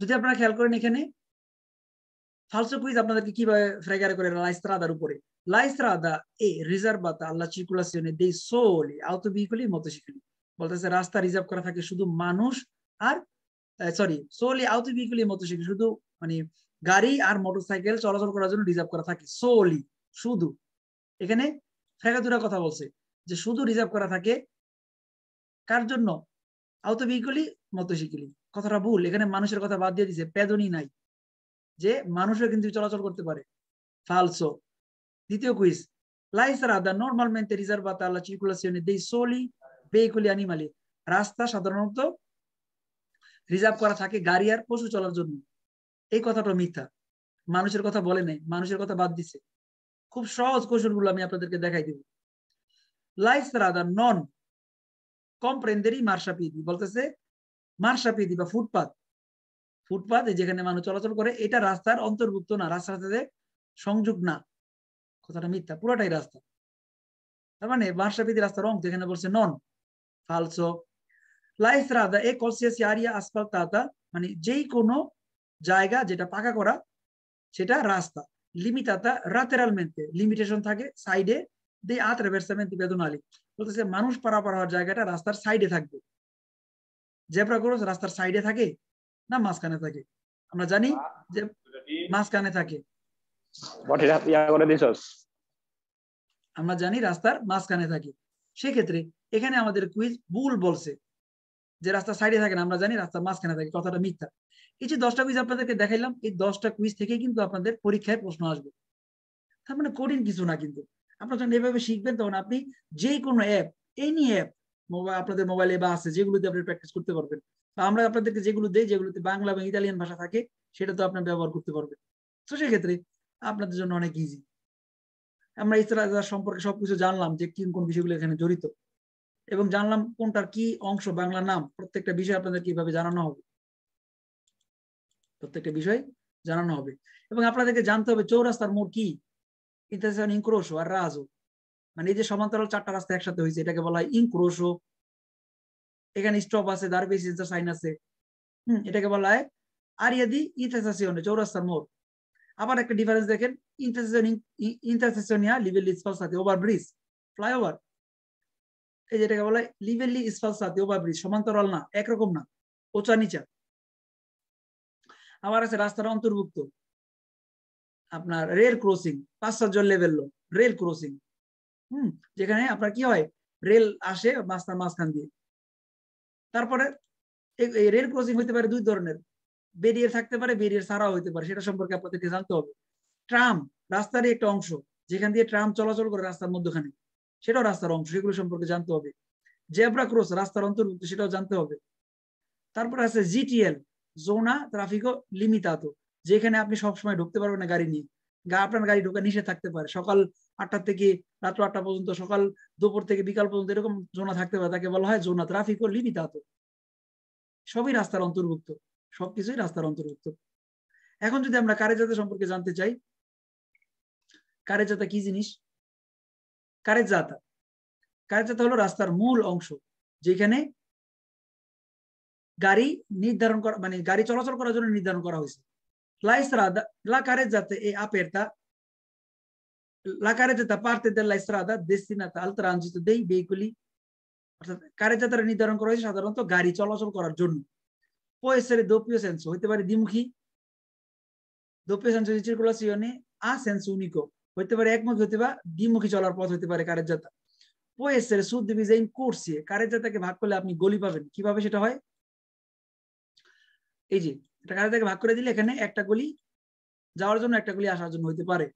যদি আপনারা খেয়াল করেন এখানে ফালসো কুইজ আপনাদেরকে কিভাবে ফ্রেগারে করে লা স্ট্রাদার উপরে লা স্ট্রাদা এ রিজার্ভাতা আল্লা সার্কুলাসিওনে দেই সোলি অটো ভেহিকলি মোটরসাইকেল বলতেছে রাস্তা রিজার্ভ করা থাকে শুধু মানুষ আর সরি সোলি অটো ভেহিকলি মোটরসাইকেল শুধু মানে গাড়ি আর মোটরসাইকেল চলাচল করার জন্য রিজার্ভ করা থাকে সোলি শুধু এখানে ফ্রেগাদুরা কথা বলছে যে শুধু রিজার্ভ করা থাকে কার জন্য অটো ভেহিকলি মোটরসাইকেল কথাটা ভুল এখানে মানুষের কথা বাদ দিয়ে দিয়েছে পেদনি নাই যে মানুষও কিন্তু চলাচল করতে পারে ফালসো দ্বিতীয় কুইজ লা স্ট্রাদা নরমালmente রিজার্ভাতা আল্লা সার্কুলাসিওনে দেই সোলি ভেহিকলি অ্যানিমালি রাস্তা সাধারণত রিজার্ভ করা থাকে গাড়ি আর পশু চলার জন্য এই কথাটা মিথ্যা মানুষের কথা বলে নাই মানুষের কথা বাদ দিয়েছে খুব সহজ কৌশলগুলো আমি আপনাদেরকে দেখাই দেব লা স্ট্রাদা নন কমপ্রেন্ডেরি মার্শাপিডি বলতেছে মার্শাপিডি বা ফুটপাথ ফুটপাথে যেখানে মানুষ চলাচল করে এটা রাস্তার অন্তর্ভুক্ত না রাস্তার সাথে সংযোগ না কথাটা মিথ্যা পুরোটাই রাস্তা তার মানে মার্শাপিডি রাস্তার অংশ এখানে বলছে নন ফালসো লা স্ট্রাদা এ কোলসিয়াস এরিয়া আসফালটাতা মানে যেই কোনো জায়গা যেটা পাকা করা সেটা রাস্তা লিমিটাতা lateralmente লিমিটেশন থাকে সাইডে দে আত্রাভার্সামেন্টি পেদোনালি বলতেছে মানুষ পারাপার হওয়ার জায়গাটা রাস্তার সাইডে থাকবে জেব্রা ক্রস রাস্তার সাইডে থাকে না মাঝখানে থাকে আমরা জানি যে মাঝখানে থাকে বটিটা ইয়া করে দিছস আমরা জানি রাস্তার মাঝখানে থাকে সেই ক্ষেত্রে এখানে আমাদের কুইজ ভুল বলছে যে রাস্তা সাইডে থাকে না আমরা জানি রাস্তা মাঝখানে থাকে কথাটা মিথ্যা এই যে 10টা কুইজ আপনাদেরকে দেখাইলাম এই 10টা কুইজ থেকে কিন্তু আপনাদের পরীক্ষায় প্রশ্ন আসবে তার মানে কঠিন কিছু না কিন্তু আপনারা যখন এভাবে শিখবেন তখন আপনি যে কোনো অ্যাপ এনি অ্যাপ মোবাইল আপনাদের মোবাইলে বা আছে যেগুলো দিয়ে আপনি প্র্যাকটিস করতে পারবেন আমরা আপনাদেরকে যেগুলো দেই যেগুলোতে বাংলা বা ইতালিয়ান ভাষা থাকে সেটা তো আপনি ব্যবহার করতে পারবেন তো সেই ক্ষেত্রে আপনাদের জন্য অনেক ইজি আমরা ইস্ট্রাদা সম্পর্কে সবকিছু জানলাম যে কোন কোন বিষয়গুলো এখানে জড়িত এবং জানলাম কোনটার কি অংশ বাংলা নাম প্রত্যেকটা বিষয় আপনাদের কিভাবে জানানো হবে প্রত্যেকটা বিষয় জানানো হবে এবং আপনাদেরকে জানতে হবে চৌরাস্তার মোড় কি ইন্টারসেকশন ইনক্রোশো আর রাজো মানে এই যে সমান্তরাল চারটা রাস্তা একসাথে হয়েছে এটাকে বলা হয় ইনক্রোশো এখানে স্টপ আছে দারবেস ইন্টার সাইন আছে এটাকে বলা হয় আরিয়াদি ইন্টারসেকশন চৌরাস্তার মোড় আবার একটা ডিফারেন্স দেখেন ইন্টারসেকশন ইয়া লিভেলি স্পাস সাথে ওভারব্রিজ ফ্লাইওভার এই যেটাকে বলা হয় লিভেলি স্পাস সাথে ওভারব্রিজ সমান্তরাল না একরকম না ওচা নিচা আবার আছে রাস্তার অন্তর্ভুক্ত আপনার রেল ক্রসিং ৫০০ লেভেল লো রেল ক্রসিং যেখানে আপনার কি হয় রেল আসে রাস্তার মাঝখান দিয়ে তারপরে এই রেল ক্রসিং হতে পারে দুই ধরনের ব্যারিয়ার থাকতে পারে ব্যারিয়ার ছাড়াও হতে পারে সেটা সম্পর্কে আপনাদেরকে জানতে হবে ট্রাম রাস্তারই একটা অংশ যেখান দিয়ে ট্রাম চলাচল করে রাস্তার মধ্যখানে সেটাও রাস্তার অংশ সেগুলো সম্পর্কে জানতে হবে জেব্রা ক্রস রাস্তার অন্তর্ভুক্ত সেটাও জানতে হবে তারপরে আছে জিটিএল জোনা ট্রাফিকো লিমিতাতো যেখানে আপনি সবসময় ঢুকতে পারবেন না গাড়ি নিয়ে আপনার গাড়ি ঢোকা নিষেধ থাকতে পারে সকাল ৮টা থেকে রাত ৮টা পর্যন্ত সকাল দুপুর থেকে বিকাল পর্যন্ত এরকম জোনা থাকতে পারে তাকে বলা হয় জোনা ট্রাফিকো লিমিতাতো সবই রাস্তার অন্তর্ভুক্ত সবকিছুই রাস্তার অন্তর্ভুক্ত এখন যদি আমরা কারেজাতা সম্পর্কে জানতে চাই কারেজাতা কি জিনিস কারেজাতা কারেজাতা হলো রাস্তার মূল অংশ যেখানে গাড়ি নির্ধারণ করা মানে গাড়ি চলাচল করার জন্য নির্ধারণ করা হয়েছে লা স্ট্রাদা লা কারেজাতা এ আপারতা লা কারেজাতা পার্তে দেলা স্ট্রাদা ডেস্টিনাতা আল ট্রানজিতো দেই ভেহিকলি অর্থাৎ কারেজাতা নির্ধারণ করা হয়েছে সাধারণত গাড়ি চলাচল করার জন্য Puede ser doppio senso হতে পারে দ্বিমুখী doppio senso di circolazione a senso unico হতে পারে একমুখী হতে বা দ্বিমুখী চলার পথ হতে পারে কারেজাতা puede ser suddivisa in corsie কারেজাতাকে ভাগ করলে আপনি গলি পাবেন কিভাবে সেটা হয় এই যে এটা কারেজাতাকে ভাগ করে দিলে এখানে একটা গলি যাওয়ার জন্য একটা গলি আসার জন্য হতে পারে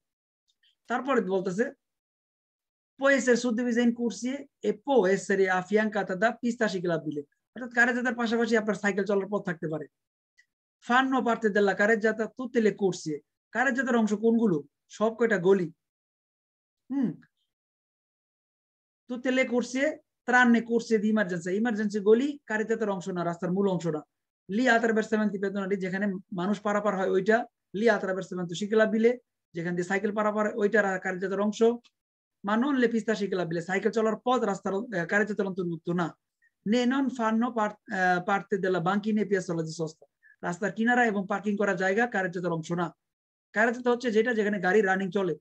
তারপরে বলতেছে puede ser suddivisa in corsie e può essere affiancata da pista ciclabile অর্থাৎ কারেজাতার পাশাপাশি আপনার সাইকেল চলার পথ থাকতে পারে ফান্নো পার্তে দেলা কারেজাতা তুতেলে করছে কারেজাতার অংশ কোনগুলো সব কয়টা গলি তুতেলে করছে ত্রাণে করছে ইমার্জেন্সি ইমার্জেন্সি গলি কারেজাতার অংশ না রাস্তার মূল অংশ না লি আত্রাভার্সামেন্টি পেদোনালি যেখানে মানুষ পারাপার হয় ওইটা লি আত্রাভার্সামেন্টি সিক্লাবিলে যেখান দিয়ে সাইকেল পারাপার ওইটা কারেজাতার অংশ মানুন লে পিস্তা সিক্লাবিলে সাইকেল চলার পথ রাস্তার কারেজাতার অন্তর্ভুক্ত না নে নন ফান্নো পার্তে দেলা বাঙ্কিনে পিয়াসোলা যে সস্তা রাস্তার কিনারা এবং পার্কিং করার জায়গা কারেজাতার অংশ না কারাতে হচ্ছে যেটা যেখানে গাড়ি রানিং চলে।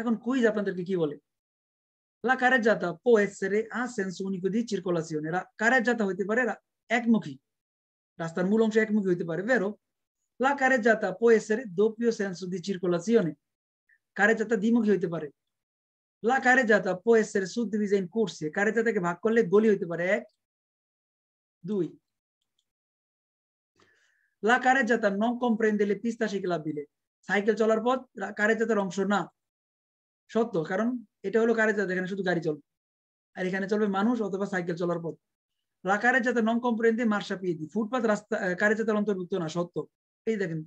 এখন কুইজ আপনাদেরকে কি বলে? লা কারেজাতা পো এসরে আ সেন্স উনিকো দি সার্কুলাসিওনে। কারেজাতা হইতে পারে একমুখী, রাস্তার মূল অংশ একমুখী হইতে পারে। ভেরো লা কারেজাতা পো এসরে দোপিও সেন্স দি সার্কুলাসিওনে। কারেজাতা দ্বিমুখী হইতে পারে। লা কারেজাতা পো এসরে সুদ্দিভিজা ইন কোর্সে। কারেজাতাকে ভাগ করলে গলি হইতে পারে এক দুই। লা কারেজাতা নন কমপ্রেন্ডেলে পিস্তা শিকলাবিলে। সাইকেল চলার পথ কারেজাতার অংশ না, সত্য, কারণ এটা হলো কারেজাতা, এখানে শুধু গাড়ি চলবে আর এখানে চলবে মানুষ অথবা সাইকেল চলার পথ। লা কারেজাতা নন কমপ্রেন্ডে মার্শা পিয়ে দি। ফুটপাত রাস্তা কারেজাতার অন্তর্ভুক্ত না, সত্য। এই দেখেন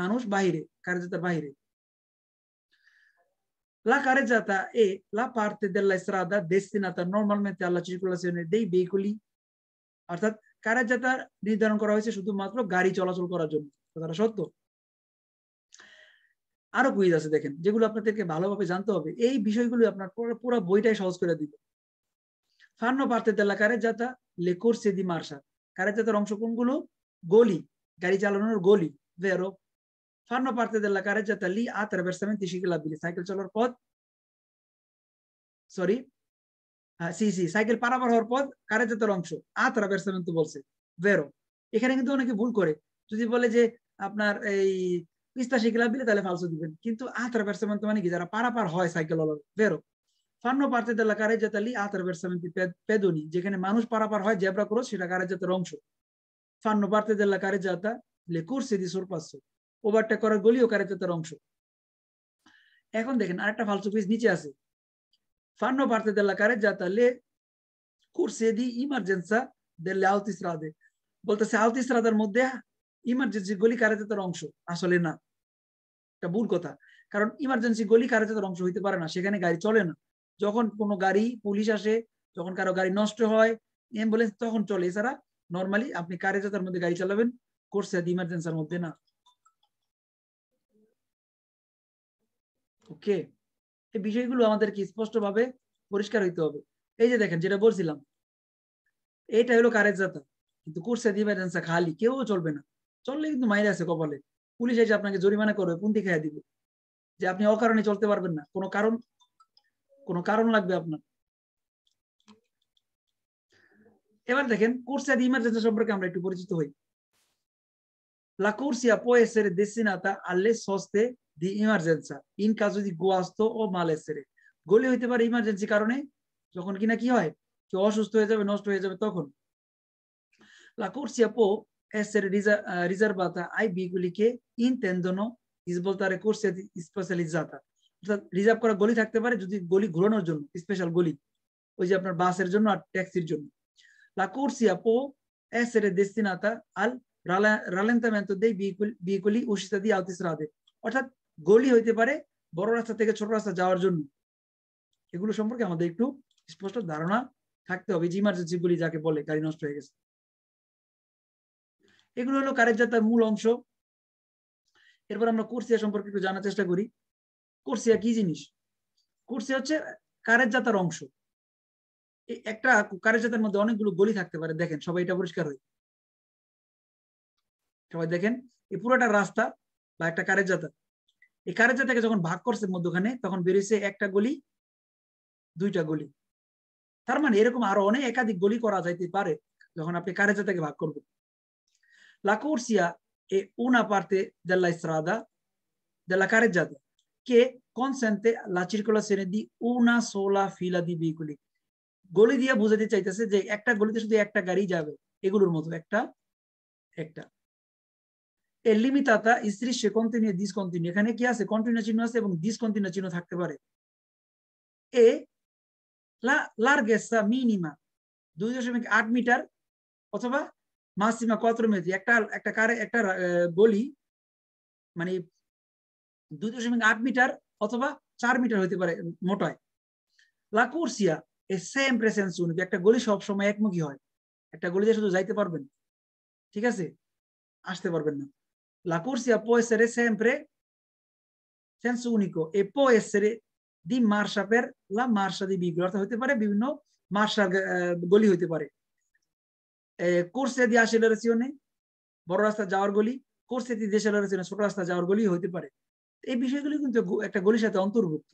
মানুষ বাহিরে, কারেজাতার বাহিরে। La carreggiata è la parte della strada destinata normalmente alla circolazione dei veicoli. Arthat carreggiata nirdharon kora hoyeche shudhumatro gari cholachol korar jonno, kotha shotto. Aro quiz ache dekhen jegulo apnaderke bhalobhabe jante hobe, ei bishoygulu apnar pura boitai shohoj kore dibe. Fanno parte della carreggiata le corse di marcia. Carreggiatar ongsho kon gulo goli, gari chalonor goli, vero? Fanno parte della carreggiata lì attraversamenti ciclabili. Cycle চলার পথ, sorry C cycle পারাপার হওয়ার পথ কারেজাতার অংশ। আত্রাভার্সামেন্ট বলছে, ভেরো। এখানে কিন্তু অনেকে ভুল করে, যদি বলে যে আপনার এই পিস্তা শিকলাবিলে তাহলে ফালসো দিবেন, কিন্তু আত্রাভার্সামেন্ট মানে কি? যারা পারাপার হয় সাইকেল ওয়ালারা, ভেরো। ফান্নো পার্তে দেল্লা কারেজাতা লি আত্রাভার্সামেন্টি পেদোনি। যেখানে মানুষ পারাপার হয় জেব্রা ক্রস, সেটা কারেজাতার অংশ। ফান্নো পার্তে দেল্লা কারেজাতা লে কোর্সে দি সোরপাসো। ওভারটেক করার গলিও কারেজাতার অংশ। এখন দেখেন আরেকটা ফালতু পিস নিচে আছে। ফান্নো পার্তে দেল্লা কারেজাতা লে কোর্সে দি ইমার্জেন্সা দেল্লা আউতি স্রাদে। বলতেছে আউতি স্রাদার মধ্যে ইমার্জেন্সি গলি কারেজাতার অংশ, আসলে না, এটা ভুল কথা। কারণ ইমার্জেন্সি গলি কারেজাতার অংশ হইতে পারে না, সেখানে গাড়ি চলে না। যখন কোনো গাড়ি, পুলিশ আসে, যখন কারো গাড়ি নষ্ট হয়, অ্যাম্বুলেন্স, তখন চলে। এছাড়া নর্মালি আপনি কারেজাতার মধ্যে গাড়ি চালাবেন, কোর্সে দি ইমার্জেন্সার মধ্যে না। ওকে, এই বিষয়গুলো আমাদেরকে স্পষ্টভাবে পরিষ্কার হইতে হবে। এই যে দেখেন যেটা বলছিলাম, এইটা হলো কারেজাতা, কিন্তু কোর্সে দি ইমার্জেন্সা খালি, কেউ চলবে না। চললে কিন্তু মাইরা আছে কপালে, পুলিশ এসে আপনাকে জরিমানা করবে, পুন্তি খাইয়া দিবে, যে আপনি অকারণে চলতে পারবেন না, কোনো কারণ লাগবে আপনার। এবার দেখেন কোর্সে দি ইমার্জেন্সা সম্পর্কে আমরা একটু পরিচিত হই। La corsia può essere destinata alle soste di emergenza in caso di guasto o malessere. গলি হইতে পারে ইমার্জেন্সি কারণে, যখন কিনা কি হয়, কেউ অসুস্থ হয়ে যাবে, নষ্ট হয়ে যাবে, তখন। La corsia può essere riservata ai veicoli che intendono svoltare corse specializzata. অর্থাৎ রিজার্ভ করা গলি থাকতে পারে, যদি গলি ঘোরানোর জন্য স্পেশাল গলি, ওই যে আপনার বাসের জন্য আর ট্যাক্সির জন্য। La corsia può essere destinata al রালেন্তামেন্টো দেই বিকুলি উশিতা দি আউতি স্রাদে। অর্থাৎ গলি হইতে পারে বড় রাস্তা থেকে ছোট রাস্তা যাওয়ার জন্য। এগুলো সম্পর্কে আমাদের একটু স্পষ্ট ধারণা থাকতে হবে, যে ইমার্জেন্সি গুলি যাকে বলে, গাড়ি নষ্ট হয়ে গেছে। এগুলো হলো কারেজাতার মূল অংশ। এরপর আমরা কোর্সিয়া সম্পর্কে একটু জানার চেষ্টা করি। কোর্সিয়া কি জিনিস? কোর্সিয়া হচ্ছে কারেজাতার অংশ। একটা কারেজাতার মধ্যে অনেকগুলো গলি থাকতে পারে। দেখেন সবাই এটা পরিষ্কার হয়, সবাই দেখেন এই পুরোটা রাস্তা বা একটা কারেজাতা। এই কারেজাতাকে যখন ভাগ করছে মধ্যখানে, তখন বেরিয়েছে একটা গলি, দুইটা গলি। তার মানে এরকম আরো অনেক একাধিক গলি করা যাইতে পারে যখন আপনি কারেজাতাকে ভাগ করবেন। La corsia è una parte della strada della carreggiata che consente la circolazione di una sola fila di veicoli. গলি দিয়ে বুঝাতে চাইতেছে যে একটা গলিতে শুধু একটা গাড়ি যাবে, এগুলোর মতো একটা একটা। এ লিমিতাতা স্ত্রীশে কন্টিনিউ ডিসকন্টিনিউ, এখানে কি আছে? কন্টিনিউ চিহ্ন আছে এবং ডিসকন্টিনিউ চিহ্ন থাকতে পারে। এ লার্গেসা মিনিমা 2.8 মিটার অথবা মাসিমা 4 মিটার। একটা একটা কারে একটা গলি মানে 2.8 মিটার অথবা 4 মিটার হতে পারে মোটায়। লা কোর্সিয়া এ সেম প্রেসেন্স উনি, একটা গলি সবসময় একমুখী হয়, একটা গলিতে শুধু যাইতে পারবেন, ঠিক আছে, আসতে পারবেন না। La corsia può essere sempre senso unico e può essere di marcia per la marcia di veicoli. অর্থাৎ হতে পারে বিভিন্ন মার্শার গলি হইতে পারে। কোর্সে দি আসেলারেশনে বড় রাস্তা যাওয়ার গলি, করছে দেশালোর জন্য ছোট রাস্তা যাওয়ার গলি হইতে পারে। এই বিষয়গুলো কিন্তু একটা গলির সাথে অন্তর্ভুক্ত।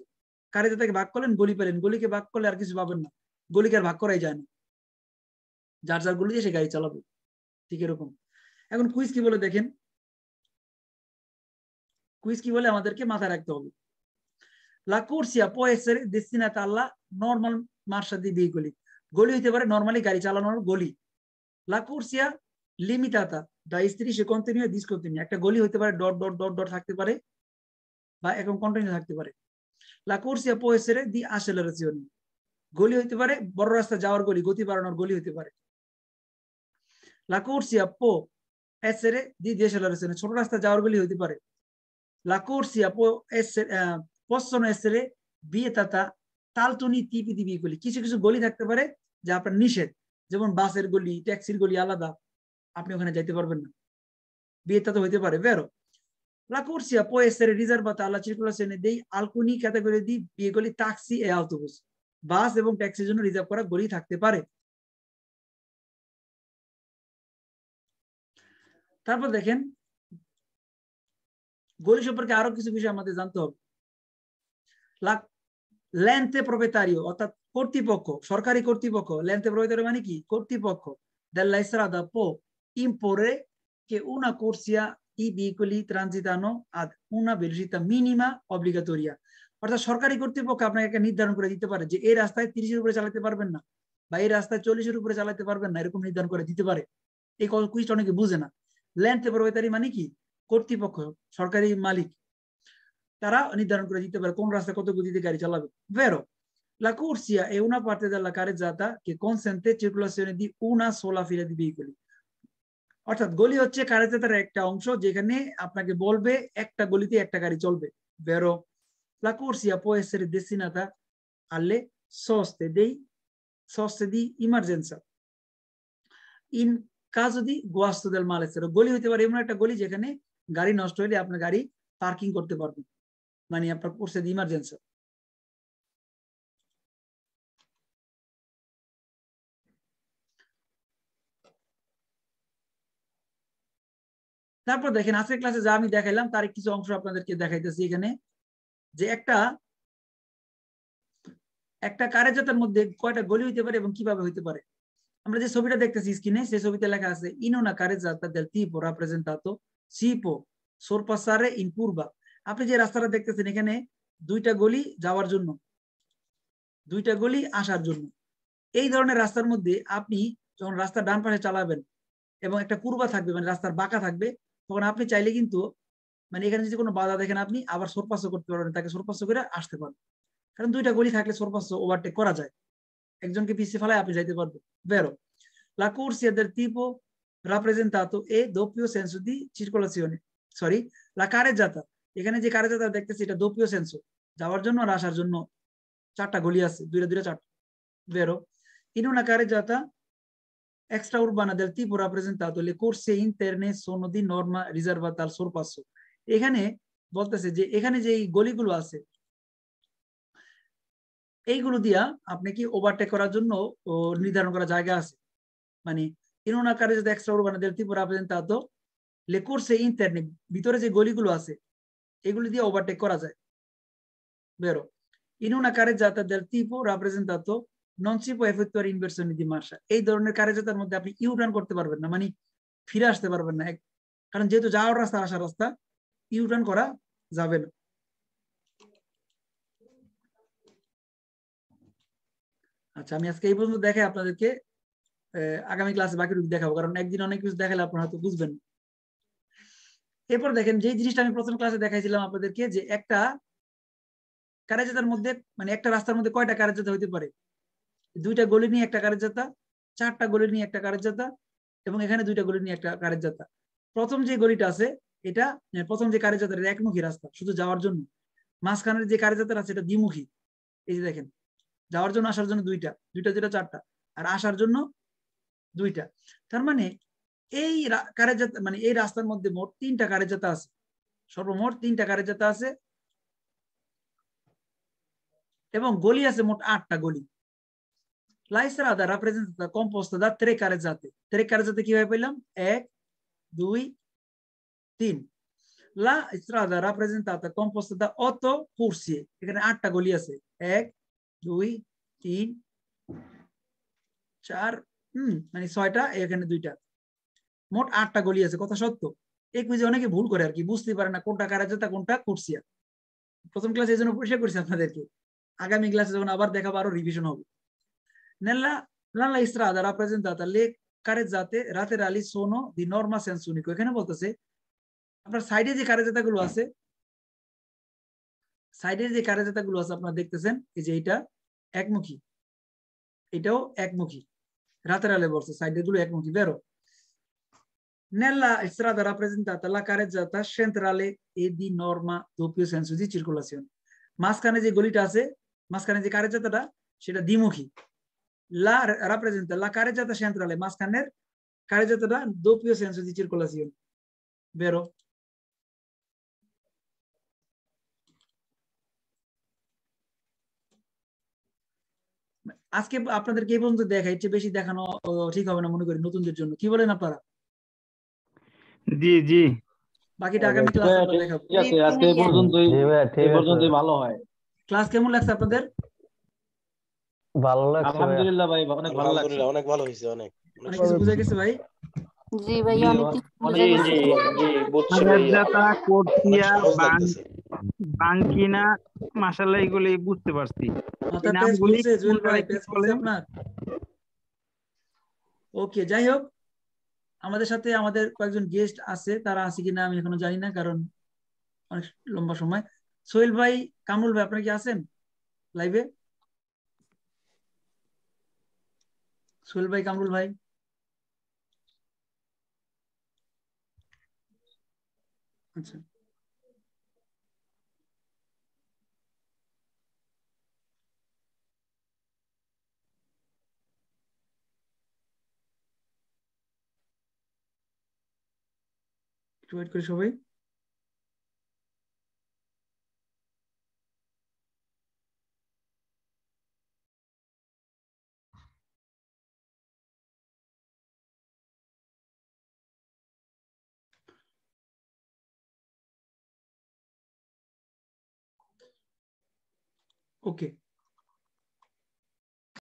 কারিতে তাকে ভাগ করলেন গলি পেলেন, গলিকে ভাগ করলে আর কিছু পাবেন না, গলিকে আর ভাগ করাই যায় না, যার যার গলি দিয়ে সে গাড়ি চালাবে, ঠিক এরকম। এখন কুইজ কি বলে দেখেন, কুইজ কি বলে আমাদেরকে মাথায় রাখতে হবে। লা কোর্সিয়া পো এসের দেশিনা তাল্লা নর্মাল মার্শা দিয়ে বি গলি, গলি হইতে পারে নর্মালি গাড়ি চালানোর গলি। লা কোর্সিয়া লিমিটাতা দা স্ত্রী সে কন্টিনিউ ডিসকন্টিনিউ, একটা গলি হইতে পারে ডট ডট ডট ডট থাকতে পারে বা এরকম কন্টিনিউ থাকতে পারে। লা কোর্সিয়া পো এসের দি আসেলারেশন, গলি হইতে পারে বড় রাস্তা যাওয়ার গলি, গতি বাড়ানোর গলি হইতে পারে। লা কোর্সিয়া পো এসের দি ডিসেলারেশন, ছোট রাস্তা যাওয়ার গলি হইতে পারে। লা কোর্সিয়া পো এসের পশ্চন এসেরে বিয়ে তাতা তালটুনি টিপি দিবি গলি, কিছু কিছু গলি থাকতে পারে যা আপনার নিষেধ, যেমন বাসের গলি, ট্যাক্সির গলি আলাদা, আপনি ওখানে যাইতে পারবেন না, বিয়ে তাতে হইতে পারে। বেরো লা কোর্সিয়া পো এসেরে রিজার্ভাতা আলা চিরকুলাসেনে দেই আলকুনি ক্যাটাগরি দি বিয়ে গলি ট্যাক্সি এ অটোবুস, বাস এবং ট্যাক্সির জন্য রিজার্ভ করা গলি থাকতে পারে। তারপর দেখেন গলি সম্পর্কে আরো কিছু বিষয় আমাদের জানতে হবে। লেন্থে প্রবেতারিও অর্থাৎ কর্তৃপক্ষ, সরকারি কর্তৃপক্ষ, লেন্থে প্রবেতারিও মানে কি কর্তৃপক্ষ। দেল্লা স্ট্রাদা পো ইম্পোরে কে উনা কোর্সিয়া ই বিকলি ট্রানজিতানো আদ উনা ভেলোসিতা মিনিমা অব্লিগাটোরিয়া, অর্থাৎ সরকারি কর্তৃপক্ষ আপনাকে একটা নির্ধারণ করে দিতে পারে যে এই রাস্তায় 30-এর উপরে চালাতে পারবেন না বা এই রাস্তায় 40-এর উপরে চালাতে পারবেন না, এরকম নির্ধারণ করে দিতে পারে। এই কুইজটা অনেকে বুঝে না। লেন্থে প্রবেতারি মানে কি কর্তৃপক্ষ, সরকারি মালিক, তারা নির্ধারণ করে দিতে পারে কোন রাস্তায় কত গতিতে গাড়ি চালাবে। ভেরো লা কোর্সিয়া এ উনা পার্তে দেলা কারেজ্জাতা কে কনসেন্টে চিরকুলাসিওনে দি উনা সোলা ফিলা দি ভেইকলি, অর্থাৎ গলি হচ্ছে কারেজ্জাতার একটা অংশ যেখানে আপনাকে বলবে একটা গলিতে একটা গাড়ি চলবে। ভেরো লা কোর্সিয়া পো এসেরে দেসিনাতা আলে সস্তে দেই সস্তে দি ইমার্জেন্সা ইন কাজো দি গোয়াস্তো দেল মালেসের, গলি হতে পারে এমন একটা গলি যেখানে গাড়ি নষ্ট হলে আপনার গাড়ি পার্কিং করতে পারবেন, মানে আপনার কোর্সে দি ইমার্জেন্সি। তারপর দেখেন আজকের ক্লাসে যা আমি দেখাইলাম তার কিছু অংশ আপনাদেরকে দেখাইতেছি এখানে, যে একটা কারেজাতের মধ্যে কয়টা গলি হইতে পারে এবং কিভাবে হইতে পারে। আমরা যে ছবিটা দেখতেছি স্ক্রিনে, সেই ছবিতে লেখা আছে ইনোনা কারেজাতা দেল টিপো রাপ্রেজেন্টাতো সিপো সোরপাসারে ইন পূর্বা, আপনি যে রাস্তাটা দেখতেছেন এখানে দুইটা গলি যাওয়ার জন্য, দুইটা গলি আসার জন্য। এই ধরনের রাস্তার মধ্যে আপনি যখন রাস্তার ডান পাশে চালাবেন এবং একটা কুরবা থাকবে, মানে রাস্তার বাঁকা থাকবে, তখন আপনি চাইলে কিন্তু মানে এখানে যদি কোনো বাধা দেখেন আপনি আবার সোরপাস করতে পারবেন, তাকে সোরপাস করে আসতে পারবেন, কারণ দুইটা গলি থাকলে সোরপাস ওভারটেক করা যায়, একজনকে পিছিয়ে ফেলায় আপনি যাইতে পারবেন। বেরো লা কোর্সিয়াদের টিপো রাপ্রেজেন্টাতো এ দোপিও সেন্সো দি চিরকুলাসিওনে, সরি লা কারেজাতা, এখানে যে কারেজাতা দেখতেছি এটা দোপিও সেন্সো, যাওয়ার জন্য আর আসার জন্য চারটা গলি আছে, দুইটা দুইটা চারটা। বেরো ইনুনা কারেজাতা এক্সট্রা উরবানা দেল টিপো রাপ্রেজেন্টাতো লে কোর্সে ইন্টারনে সোনো দি নর্মা রিজার্ভাতা আল সোরপাসো, এখানে বলতেছে যে এখানে যে গলিগুলো আছে এইগুলো দিয়া আপনি কি ওভারটেক করার জন্য নির্ধারণ করা জায়গা আছে, মানে ইনুনা কারেজাতা এক্সট্রা উরবানা দেল টিপো রাপ্রেজেন্টাতো লে কোর্সে ইন্টারনে, ভিতরে যে গলিগুলো আছে এগুলি দিয়ে ওভারটেক করা যায়। বেরো in Una কারেজাতা del টিপো রাপ্রেজেন্টাতো non সিপো এফেক্টুয়ার ইনভারসিওনে the Marsha, এই ধরনের কারেজাতার মধ্যে আপনি ইউ টার্ন করতে পারবেন না, মানে ফিরে আসতে পারবেন না, কারণ যেহেতু যাওয়ার রাস্তা আসার রাস্তা, ইউ টার্ন করা যাবে না। আচ্ছা আমি আজকে এই পর্যন্ত দেখাই আপনাদেরকে, আগামী ক্লাসে বাকি রুট দেখাবো, কারণ একদিন অনেক কিছু দেখালে আপনারা হয়তো বুঝবেন। এরপর দেখেন যে জিনিসটা আমি প্রথম ক্লাসে দেখাইছিলাম আপনাদেরকে, যে একটা কারেজাতার মধ্যে মানে একটা রাস্তার মধ্যে কয়টা কারেজাতা হইতে পারে, দুইটা গলি নিয়ে একটা কারেজাতা, চারটা গলি নিয়ে একটা কারেজাতা এবং এখানে দুইটা গলি নিয়ে একটা কারেজাতা। প্রথম যে গলিটা আছে এটা প্রথম যে কারেজাতা এটা একমুখী রাস্তা শুধু যাওয়ার জন্য, মাঝখানের যে কারেজাতা আছে এটা দ্বিমুখী, এই যে দেখেন যাওয়ার জন্য আসার জন্য দুইটা দুইটা দুইটা চারটা আর আসার জন্য দুইটা, তার মানে এই কারেজাতা মানে এই রাস্তার মধ্যে মোট তিনটা কারেজাতা আছে, সর্বমোট তিনটা কারেজাতা আছে এবং গলি আছে মোট 8টা গলি। লা স্ট্রাদা রাপ্রেজেন্টা কম্পোস্তা দা 3 কারেজাতে, 3 কারেজাতে কিভাবে পেলাম 1 2 3. La strada rappresentata composta da 8 cursie. এখানে 8টা গলি আছে 1 2 3 4 মানে 6টা এখানে 2টা মোট 8টা গলি আছে কথা সত্য এই কুইজে অনেকে ভুল করে আর কি বুঝতে পারে না কোনটা কারাজতা কোনটা কুরসিয়া প্রথম ক্লাসে এজন্য পরিষ্কার করেছি আপনাদেরকে আগামী ক্লাসে যখন আবার দেখাব আরো রিভিশন হবে নেলা la strada rappresentata le carreggiate laterali sono di norma senso unico এখানে বলতেছে আপনার সাইডে যে কারাজতাগুলো আছে আপনারা দেখতেছেন এই যে এটা একমুখী এটাও একমুখী laterale বলছে সাইডে গুলো একমুখী বেরো Nella strada rappresentata la carreggiata centrale è di norma doppio senso di circolazione. Mascane je golita ache, mascane je carreggiata ta seta dimukhi. La rappresenta la carreggiata centrale mascaner carreggiata ta doppio senso di circolazione. Vero? Ajke apnaderke ei porjonto dekhai, eche beshi dekhano thik hobe na mone kori notunjer jonno. Ki bolen apnara? জি জি বাকিটা আগামী ক্লাসে আমরা দেখাবো ঠিক আছে আজকে এই পর্যন্তই ভালো হয় ক্লাস কেমন লাগছে আপনাদের ভালো লাগছে আলহামদুলিল্লাহ ভাই অনেক ভালো লাগছে অনেক ভালো হইছে অনেক অনেক কিছু বুঝা গেছে ভাই জি ভাই অনেক জি জি বুঝছি রাজতা কোটিয়া বাংকিনা মাশাআল্লাহ এগুলি বুঝতে পারছি নামগুলি জুন ভাই পেজ করছে আপনার ওকে যাই হোক আমাদের সাথে আমাদের কয়েকজন গেস্ট আছে তারা আছে কিনা আমি এখনো জানি না কারণ অনেক লম্বা সময় সোহেল ভাই কামরুল ভাই আপনারা কি আছেন লাইভে সোহেল ভাই কামরুল ভাই আচ্ছা করে সবাই ওকে